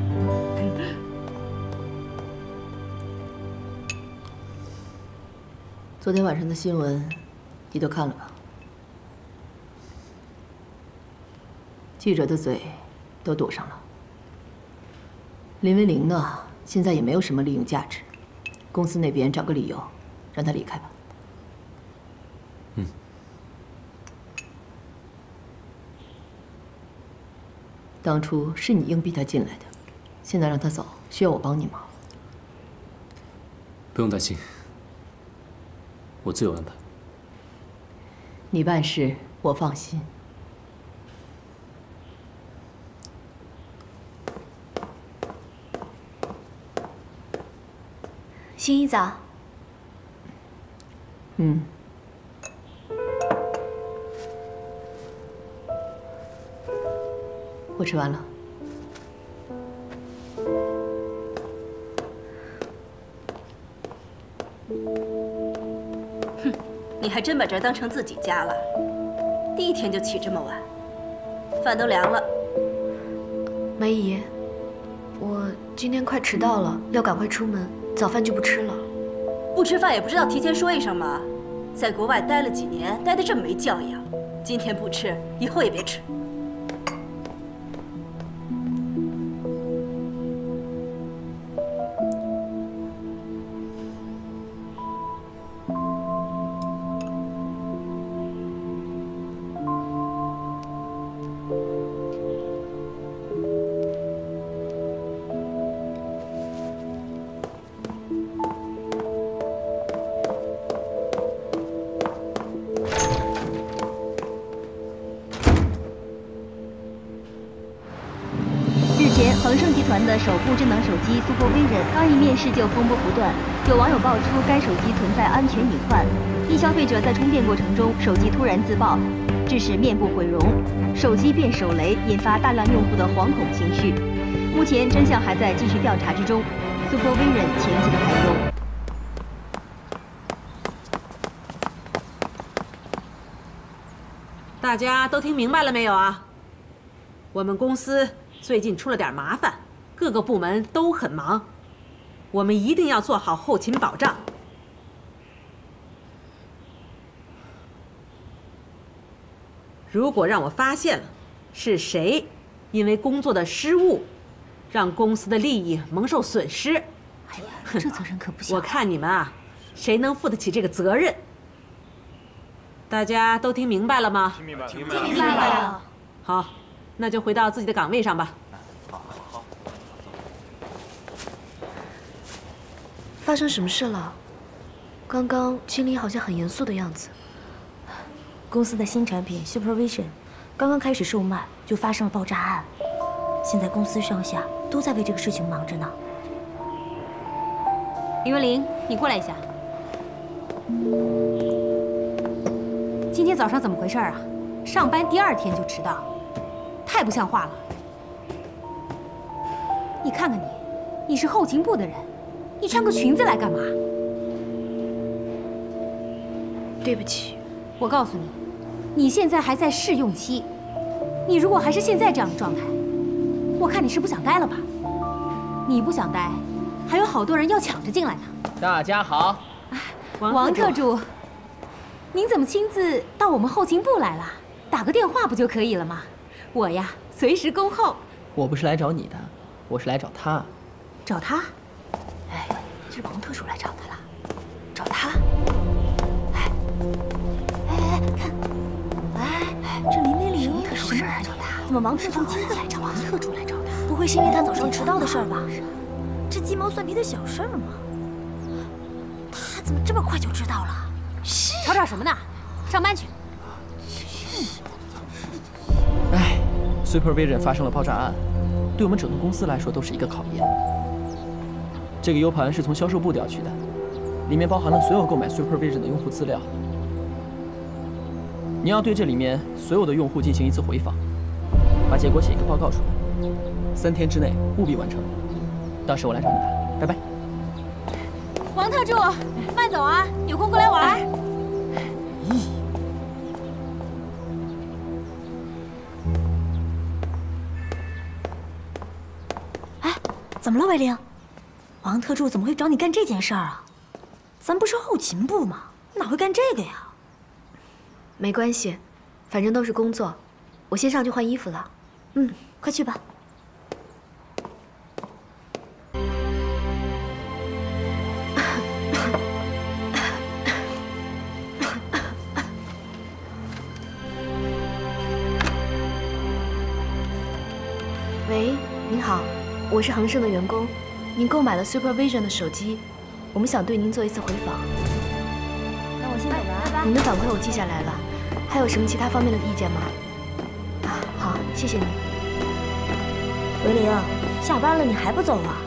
昨天晚上的新闻，你都看了吧？记者的嘴都堵上了。林文玲呢，现在也没有什么利用价值，公司那边找个理由，让她离开吧。 当初是你硬逼他进来的，现在让他走，需要我帮你吗？不用担心，我自有安排。你办事我放心。薰衣早。嗯。 我吃完了。哼，你还真把这儿当成自己家了？第一天就起这么晚，饭都凉了。梅姨，我今天快迟到了，要赶快出门，早饭就不吃了。不吃饭也不知道提前说一声吗？在国外待了几年，待得这么没教养，今天不吃，以后也别吃。 的首部智能手机 SuperVision 刚一面世就风波不断，有网友爆出该手机存在安全隐患。一消费者在充电过程中，手机突然自爆，致使面部毁容，手机变手雷，引发大量用户的惶恐情绪。目前真相还在继续调查之中 ，SuperVision 前景堪忧。大家都听明白了没有啊？我们公司最近出了点麻烦。 各个部门都很忙，我们一定要做好后勤保障。如果让我发现了是谁因为工作的失误，让公司的利益蒙受损失，哎呀，这责任可不小。我看你们啊，谁能负得起这个责任？大家都听明白了吗？听明白了，听明白了。好，那就回到自己的岗位上吧。 发生什么事了？刚刚青林好像很严肃的样子。公司的新产品 SuperVision 刚刚开始售卖，就发生了爆炸案。现在公司上下都在为这个事情忙着呢。林文玲，你过来一下。今天早上怎么回事啊？上班第二天就迟到，太不像话了。你看看你，你是后勤部的人。 你穿个裙子来干嘛？对不起，我告诉你，你现在还在试用期，你如果还是现在这样的状态，我看你是不想待了吧？你不想待，还有好多人要抢着进来呢。大家好，王特助，您怎么亲自到我们后勤部来了？打个电话不就可以了吗？我呀，随时恭候。我不是来找你的，我是来找他。找他？ 哎，是王特助来找他了，找他。哎，哎哎，看，哎，这林梅玲什么事来找他？怎么王特助亲自来找王特助来找他？不会是因为他早上迟到的事儿吧？这鸡毛蒜皮的小事儿嘛，他怎么这么快就知道了？是吵吵什么呢？上班去。哎 ，SuperVision 发生了爆炸案，对我们整个公司来说都是一个考验。 这个 U 盘是从销售部调取的，里面包含了所有购买 SuperVision 的用户资料。你要对这里面所有的用户进行一次回访，把结果写一个报告出来，三天之内务必完成。到时我来找你谈，拜拜。王特助，慢走啊，有空过来玩。咦，怎么了，卫灵？王特助怎么会找你干这件事儿啊？咱不是后勤部吗？哪会干这个呀？没关系，反正都是工作。我先上去换衣服了。嗯，快去吧。 喂，您好，我是恒盛的员工。您购买了 SuperVision 的手机，我们想对您做一次回访。那我先走了，拜拜。您的反馈我记下来了，还有什么其他方面的意见吗？啊，好，谢谢您。维玲，下班了你还不走啊？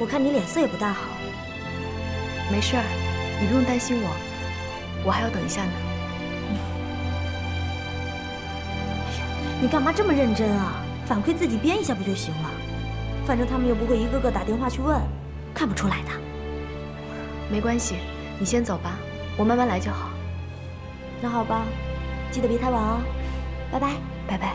我看你脸色也不大好。没事儿，你不用担心我，我还要等一下呢。哎呀，你干嘛这么认真啊？ 反馈自己编一下不就行了？反正他们又不会一个个打电话去问，看不出来的。没关系，你先走吧，我慢慢来就好。那好吧，记得别太晚哦。拜拜，拜拜。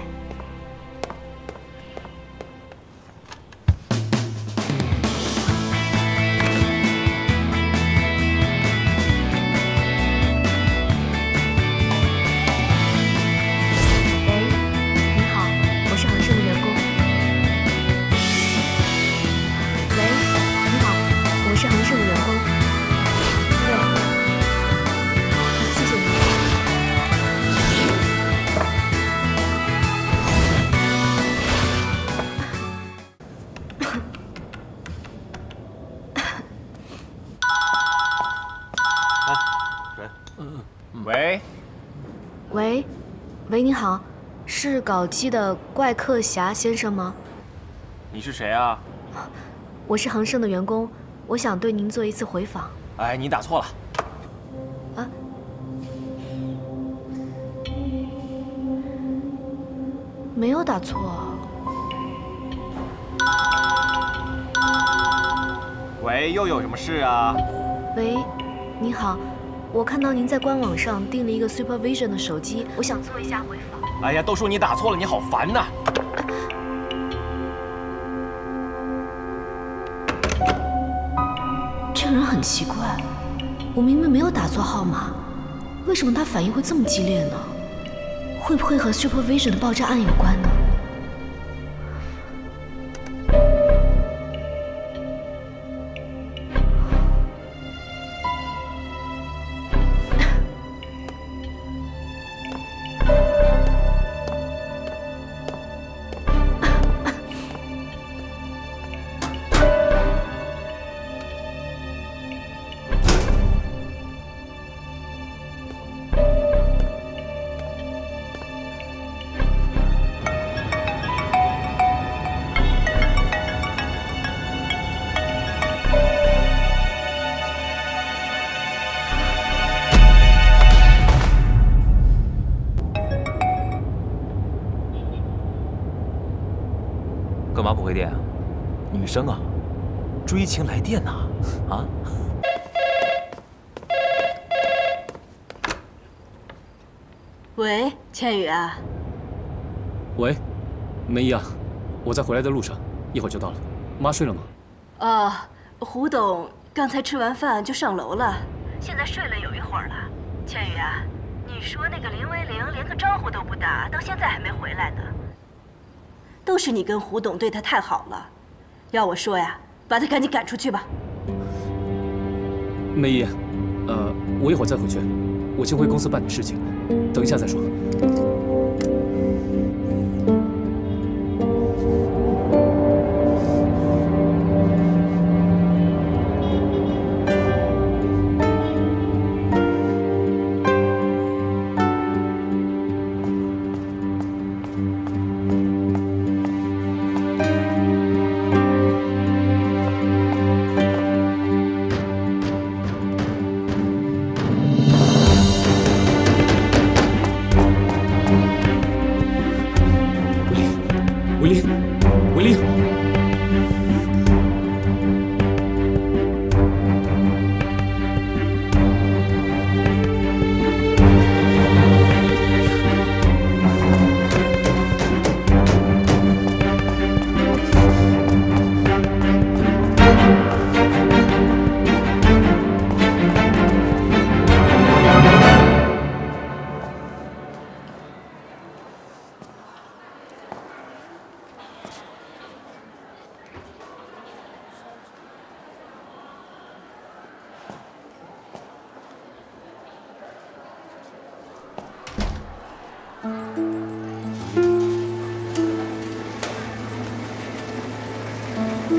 喂，喂，喂，你好，是搞基的怪客侠先生吗？你是谁啊？我是恒盛的员工，我想对您做一次回访。哎，你打错了。啊？没有打错。喂，又有什么事啊？喂，你好。 我看到您在官网上订了一个 SuperVision 的手机，我想做一下回访。哎呀，都说你打错了，你好烦呐！这个人很奇怪，我明明没有打错号码，为什么他反应会这么激烈呢？会不会和 SuperVision 的爆炸案有关呢？ 干嘛不回电啊？女生啊，追情来电呐、啊，啊？喂，倩宇啊。喂，梅姨啊，我在回来的路上，一会儿就到了。妈睡了吗？啊，胡董刚才吃完饭就上楼了，现在睡了有一会儿了。倩宇啊，你说那个林维玲连个招呼都不打，到现在还没回来呢。 都是你跟胡董对他太好了，要我说呀，把他赶紧赶出去吧。梅姨，呃，我一会儿再回去，我先回公司办点事情，等一下再说。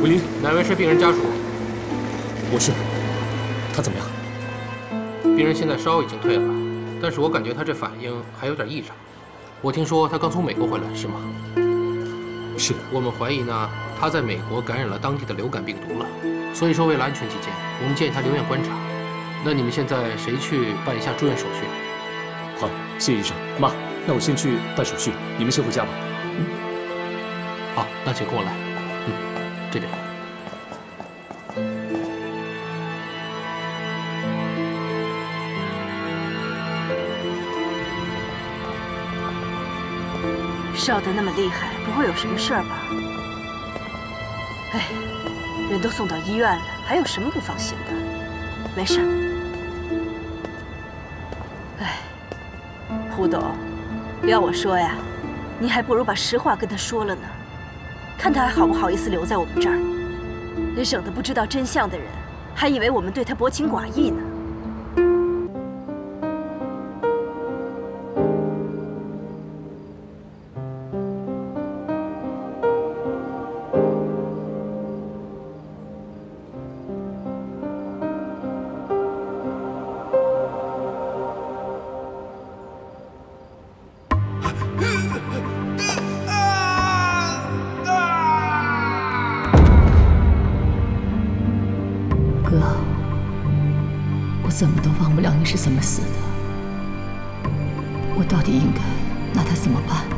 吴林，哪位是病人家属？我是。他怎么样？病人现在烧已经退了，但是我感觉他这反应还有点异常。我听说他刚从美国回来，是吗？是。我们怀疑呢，他在美国感染了当地的流感病毒了。所以说，为了安全起见，我们建议他留院观察。那你们现在谁去办一下住院手续？好，谢医生。妈，那我先去办手续，你们先回家吧。嗯。好，那请跟我来。 这边，烧得那么厉害，不会有什么事儿吧？哎，人都送到医院了，还有什么不放心的？没事。哎，胡董，要我说呀，你还不如把实话跟他说了呢。 看他还好不好意思留在我们这儿，也省得不知道真相的人还以为我们对他薄情寡义呢。怎么都忘不了你是怎么死的，我到底应该拿他怎么办呢？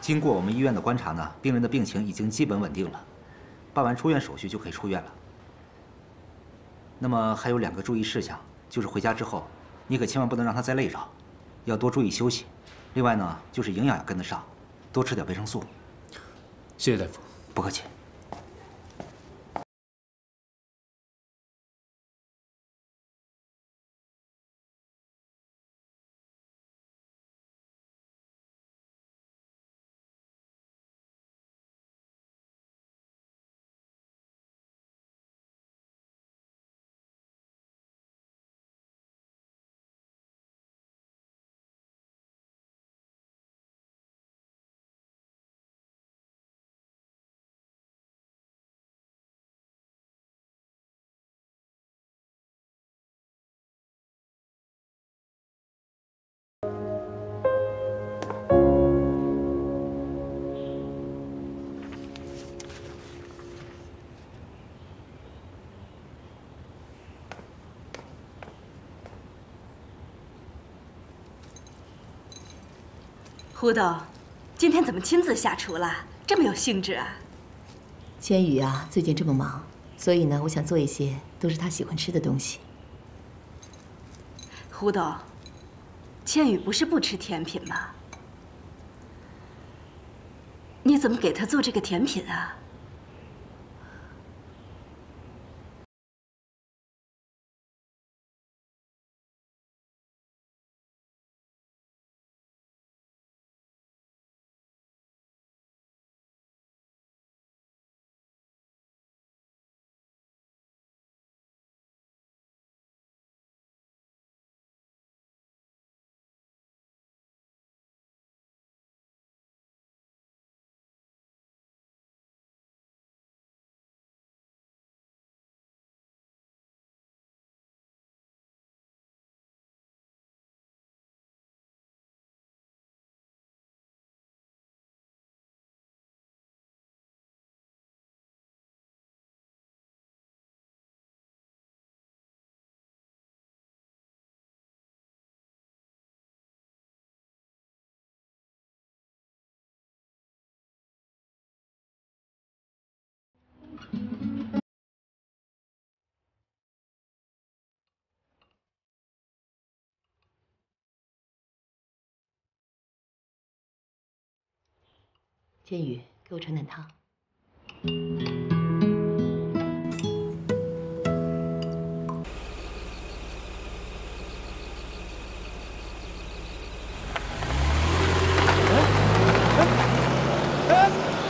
经过我们医院的观察呢，病人的病情已经基本稳定了，办完出院手续就可以出院了。那么还有两个注意事项，就是回家之后，你可千万不能让他再累着，要多注意休息。另外呢，就是营养要跟得上，多吃点维生素。谢谢大夫，不客气。 胡董，今天怎么亲自下厨了？这么有兴致啊！千羽啊，最近这么忙，所以呢，我想做一些都是她喜欢吃的东西。胡董，千羽不是不吃甜品吗？你怎么给她做这个甜品啊？ 千羽，给我盛点汤。哎哎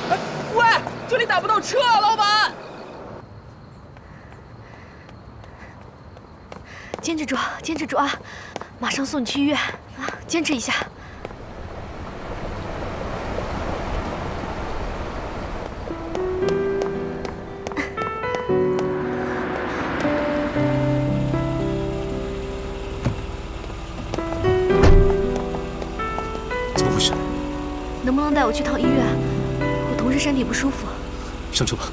哎！喂，这里打不到车啊，老板！坚持住，坚持住啊！马上送你去医院啊！坚持一下。 能不能带我去趟医院？我同事身体不舒服。上车吧。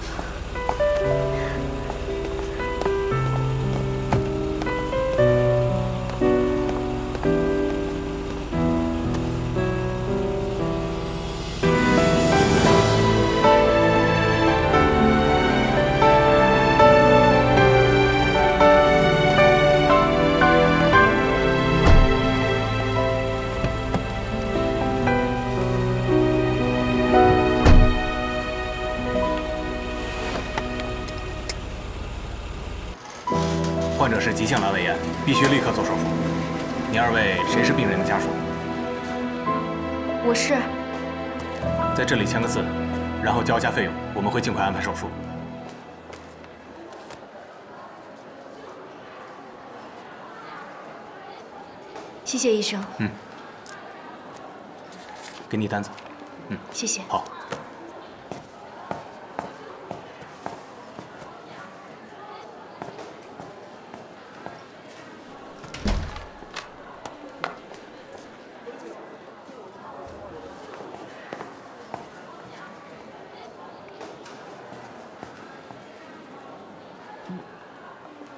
患者是急性阑尾炎，必须立刻做手术。您二位谁是病人的家属？我是。在这里签个字，然后交一下费用，我们会尽快安排手术。谢谢医生。嗯。给你单子。嗯，谢谢。好。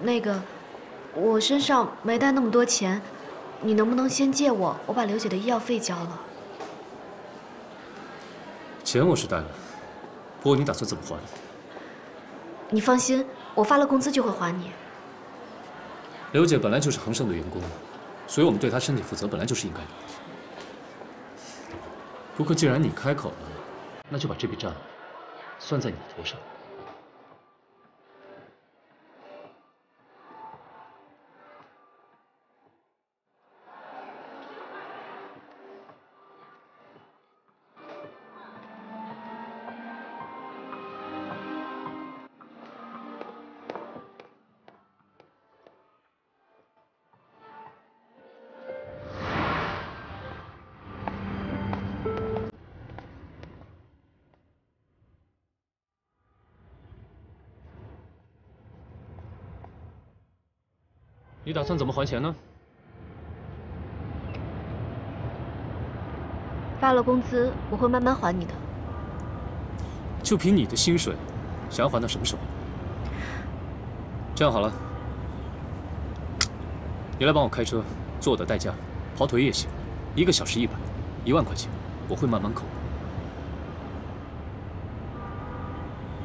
那个，我身上没带那么多钱，你能不能先借我？我把刘姐的医药费交了。钱我是带了，不过你打算怎么还？你放心，我发了工资就会还你。刘姐本来就是恒盛的员工，所以我们对她身体负责本来就是应该的。不过既然你开口了，那就把这笔账算在你头上。 你打算怎么还钱呢？发了工资，我会慢慢还你的。就凭你的薪水，想要还到什么时候？这样好了，你来帮我开车，做我的代驾，跑腿也行，一个小时一百，一万块钱，我会慢慢扣。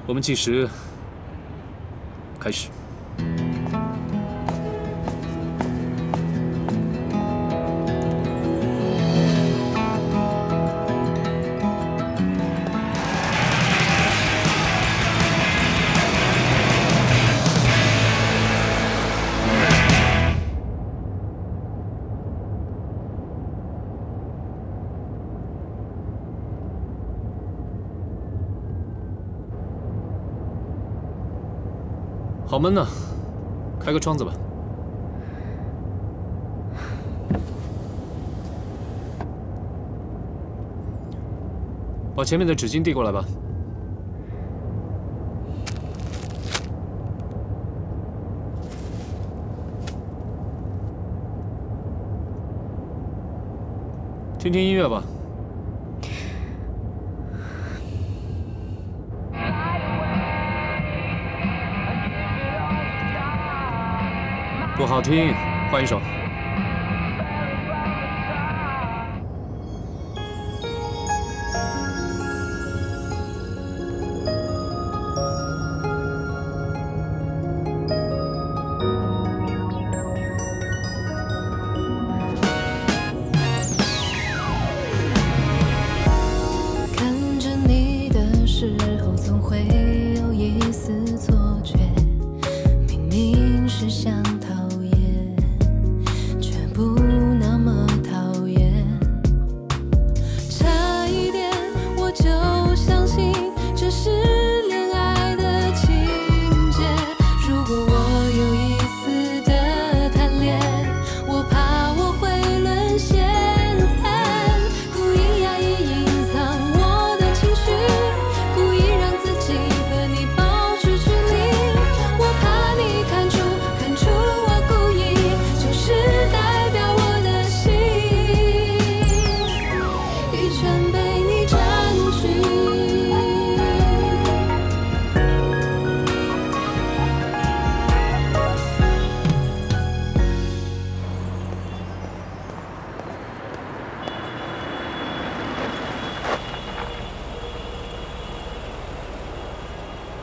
我们计时开始。 好闷呐，开个窗子吧。把前面的纸巾递过来吧。听听音乐吧。 不好听，换一首。看着你的时候，总会有一丝错觉，明明是想。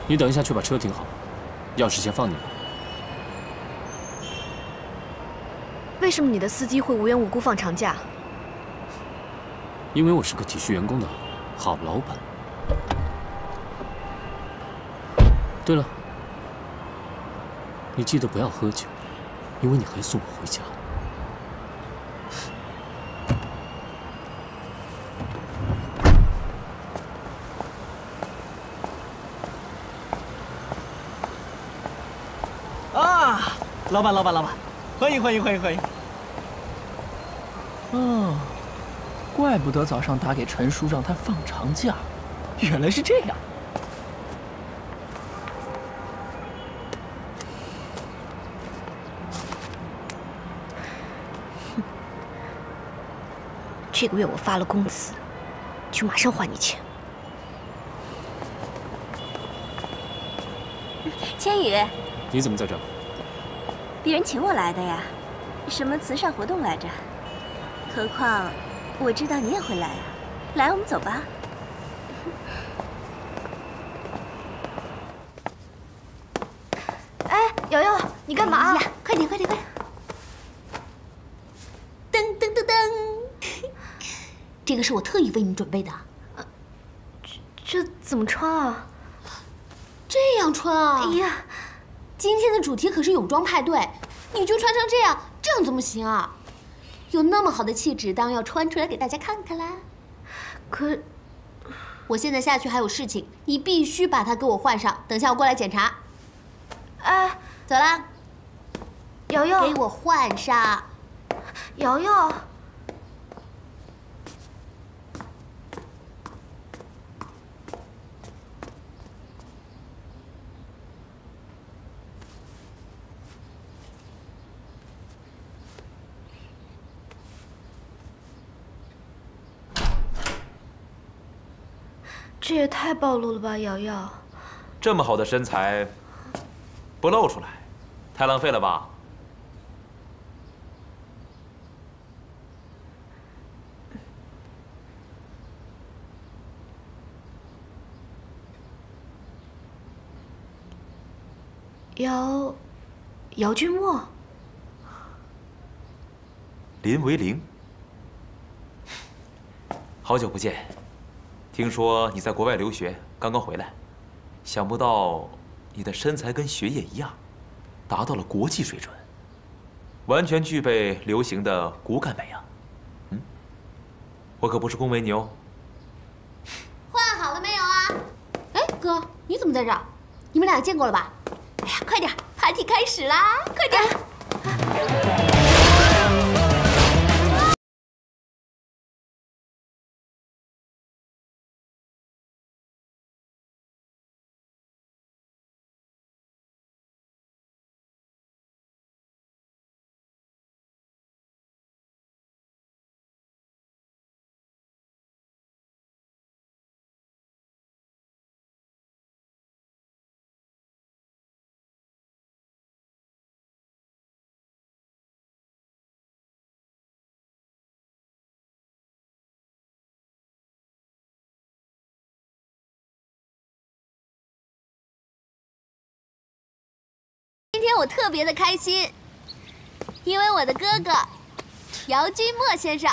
你等一下去把车停好，钥匙先放你。为什么你的司机会无缘无故放长假？因为我是个体恤员工的好老板。对了，你记得不要喝酒，因为你还送我回家。 老板，老板，老板，欢迎，欢迎，欢迎，欢迎。哦，怪不得早上打给陈叔让他放长假，原来是这样。哼，这个月我发了工资，就马上还你钱。千羽，你怎么在这儿？ 别人请我来的呀，什么慈善活动来着？何况我知道你也会来呀，来，我们走吧。哎，瑶瑶，你干嘛？哎、快点，快点，快点！噔噔噔噔，这个是我特意为你准备的。呃、这这怎么穿啊？这样穿啊？哎呀，今天的主题可是泳装派对，你就穿成这样，这样怎么行啊？ 有那么好的气质，当然要穿出来给大家看看啦。可，我现在下去还有事情，你必须把它给我换上。等下我过来检查。哎，走啦，瑶瑶，给我换上。瑶瑶，这也太暴露了吧，瑶瑶！这么好的身材，不露出来，太浪费了吧？姚，姚君莫，林维玲，好久不见。 听说你在国外留学，刚刚回来，想不到你的身材跟学业一样，达到了国际水准，完全具备流行的骨感美啊！嗯，我可不是恭维你哦。换好了没有啊？哎，哥，你怎么在这儿？你们俩见过了吧？哎呀，快点 ，party 开始啦！快点。啊 今天我特别的开心，因为我的哥哥姚君莫先生，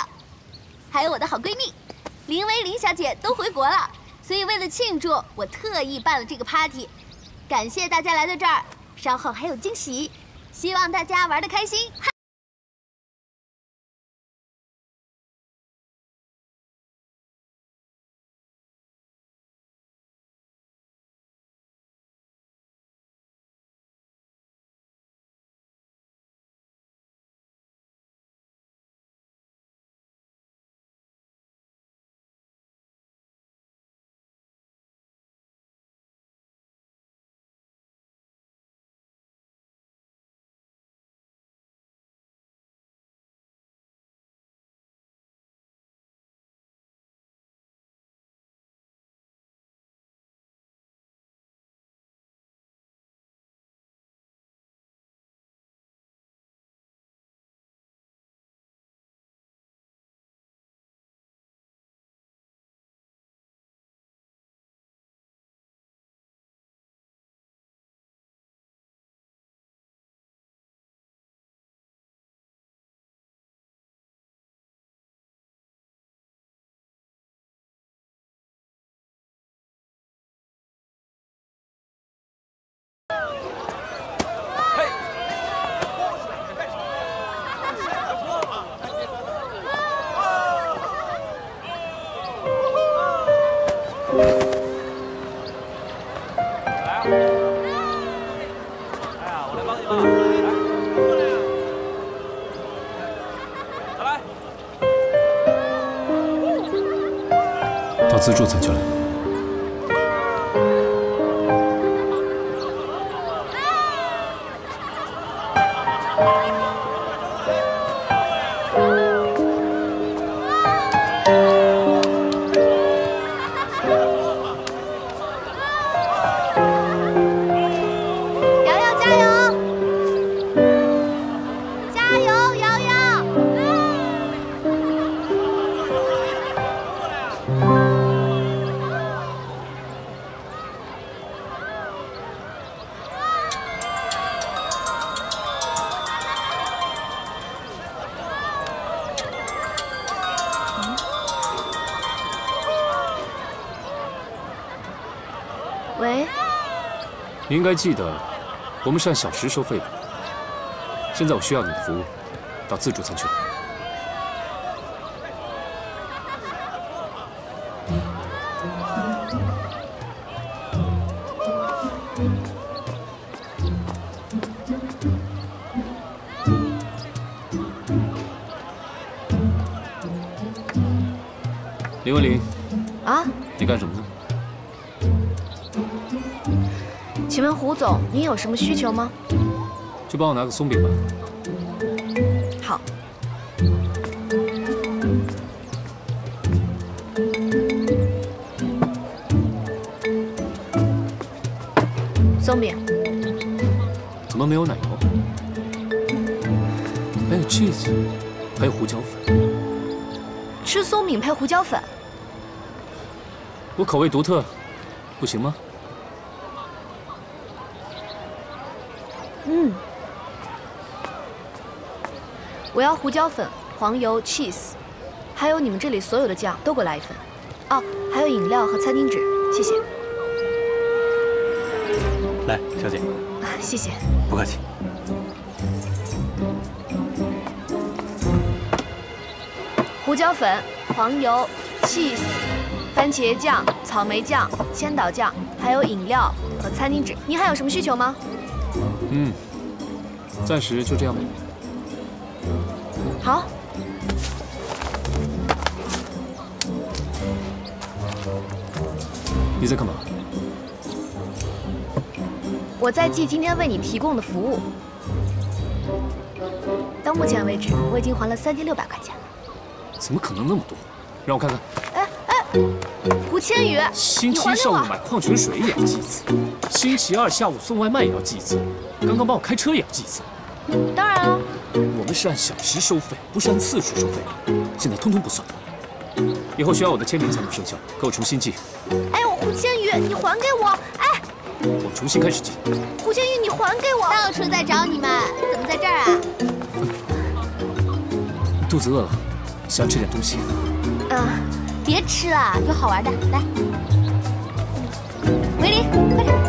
还有我的好闺蜜林维玲小姐都回国了，所以为了庆祝，我特意办了这个 party。感谢大家来到这儿，稍后还有惊喜，希望大家玩得开心。 自助餐去了。瑶瑶加油！加油，瑶瑶！ Oh 你应该记得，我们是按小时收费的。现在我需要你的服务，到自助餐去吧。林文林，啊，你干什么呢？ 请问胡总，您有什么需求吗？就帮我拿个松饼吧。好。松饼。怎么没有奶油？还有 cheese， 还有胡椒粉。吃松饼配胡椒粉？我口味独特，不行吗？ 嗯，我要胡椒粉、黄油、cheese， 还有你们这里所有的酱都给我来一份。哦，还有饮料和餐巾纸，谢谢。来，小姐。啊，谢谢。不客气。胡椒粉、黄油、cheese、番茄酱、草莓酱、千岛酱，还有饮料和餐巾纸。您还有什么需求吗？ 嗯，暂时就这样吧。好。你在干嘛？我在记今天为你提供的服务。到目前为止，我已经还了三千六百块钱了。怎么可能那么多？让我看看。哎哎，胡千羽，星期一上午买矿泉水也要记一次。 星期二下午送外卖也要记一次，刚刚帮我开车也要记一次。当然了，我们是按小时收费，不是按次数收费的，现在通通不算。以后需要我的签名才能生效，给我重新记。哎，我胡千羽，你还给我！哎，我重新开始记。胡千羽，你还给我！到处在找你们，怎么在这儿啊？肚子饿了，想吃点东西。啊、呃，别吃了，有好玩的，来。维林，快点。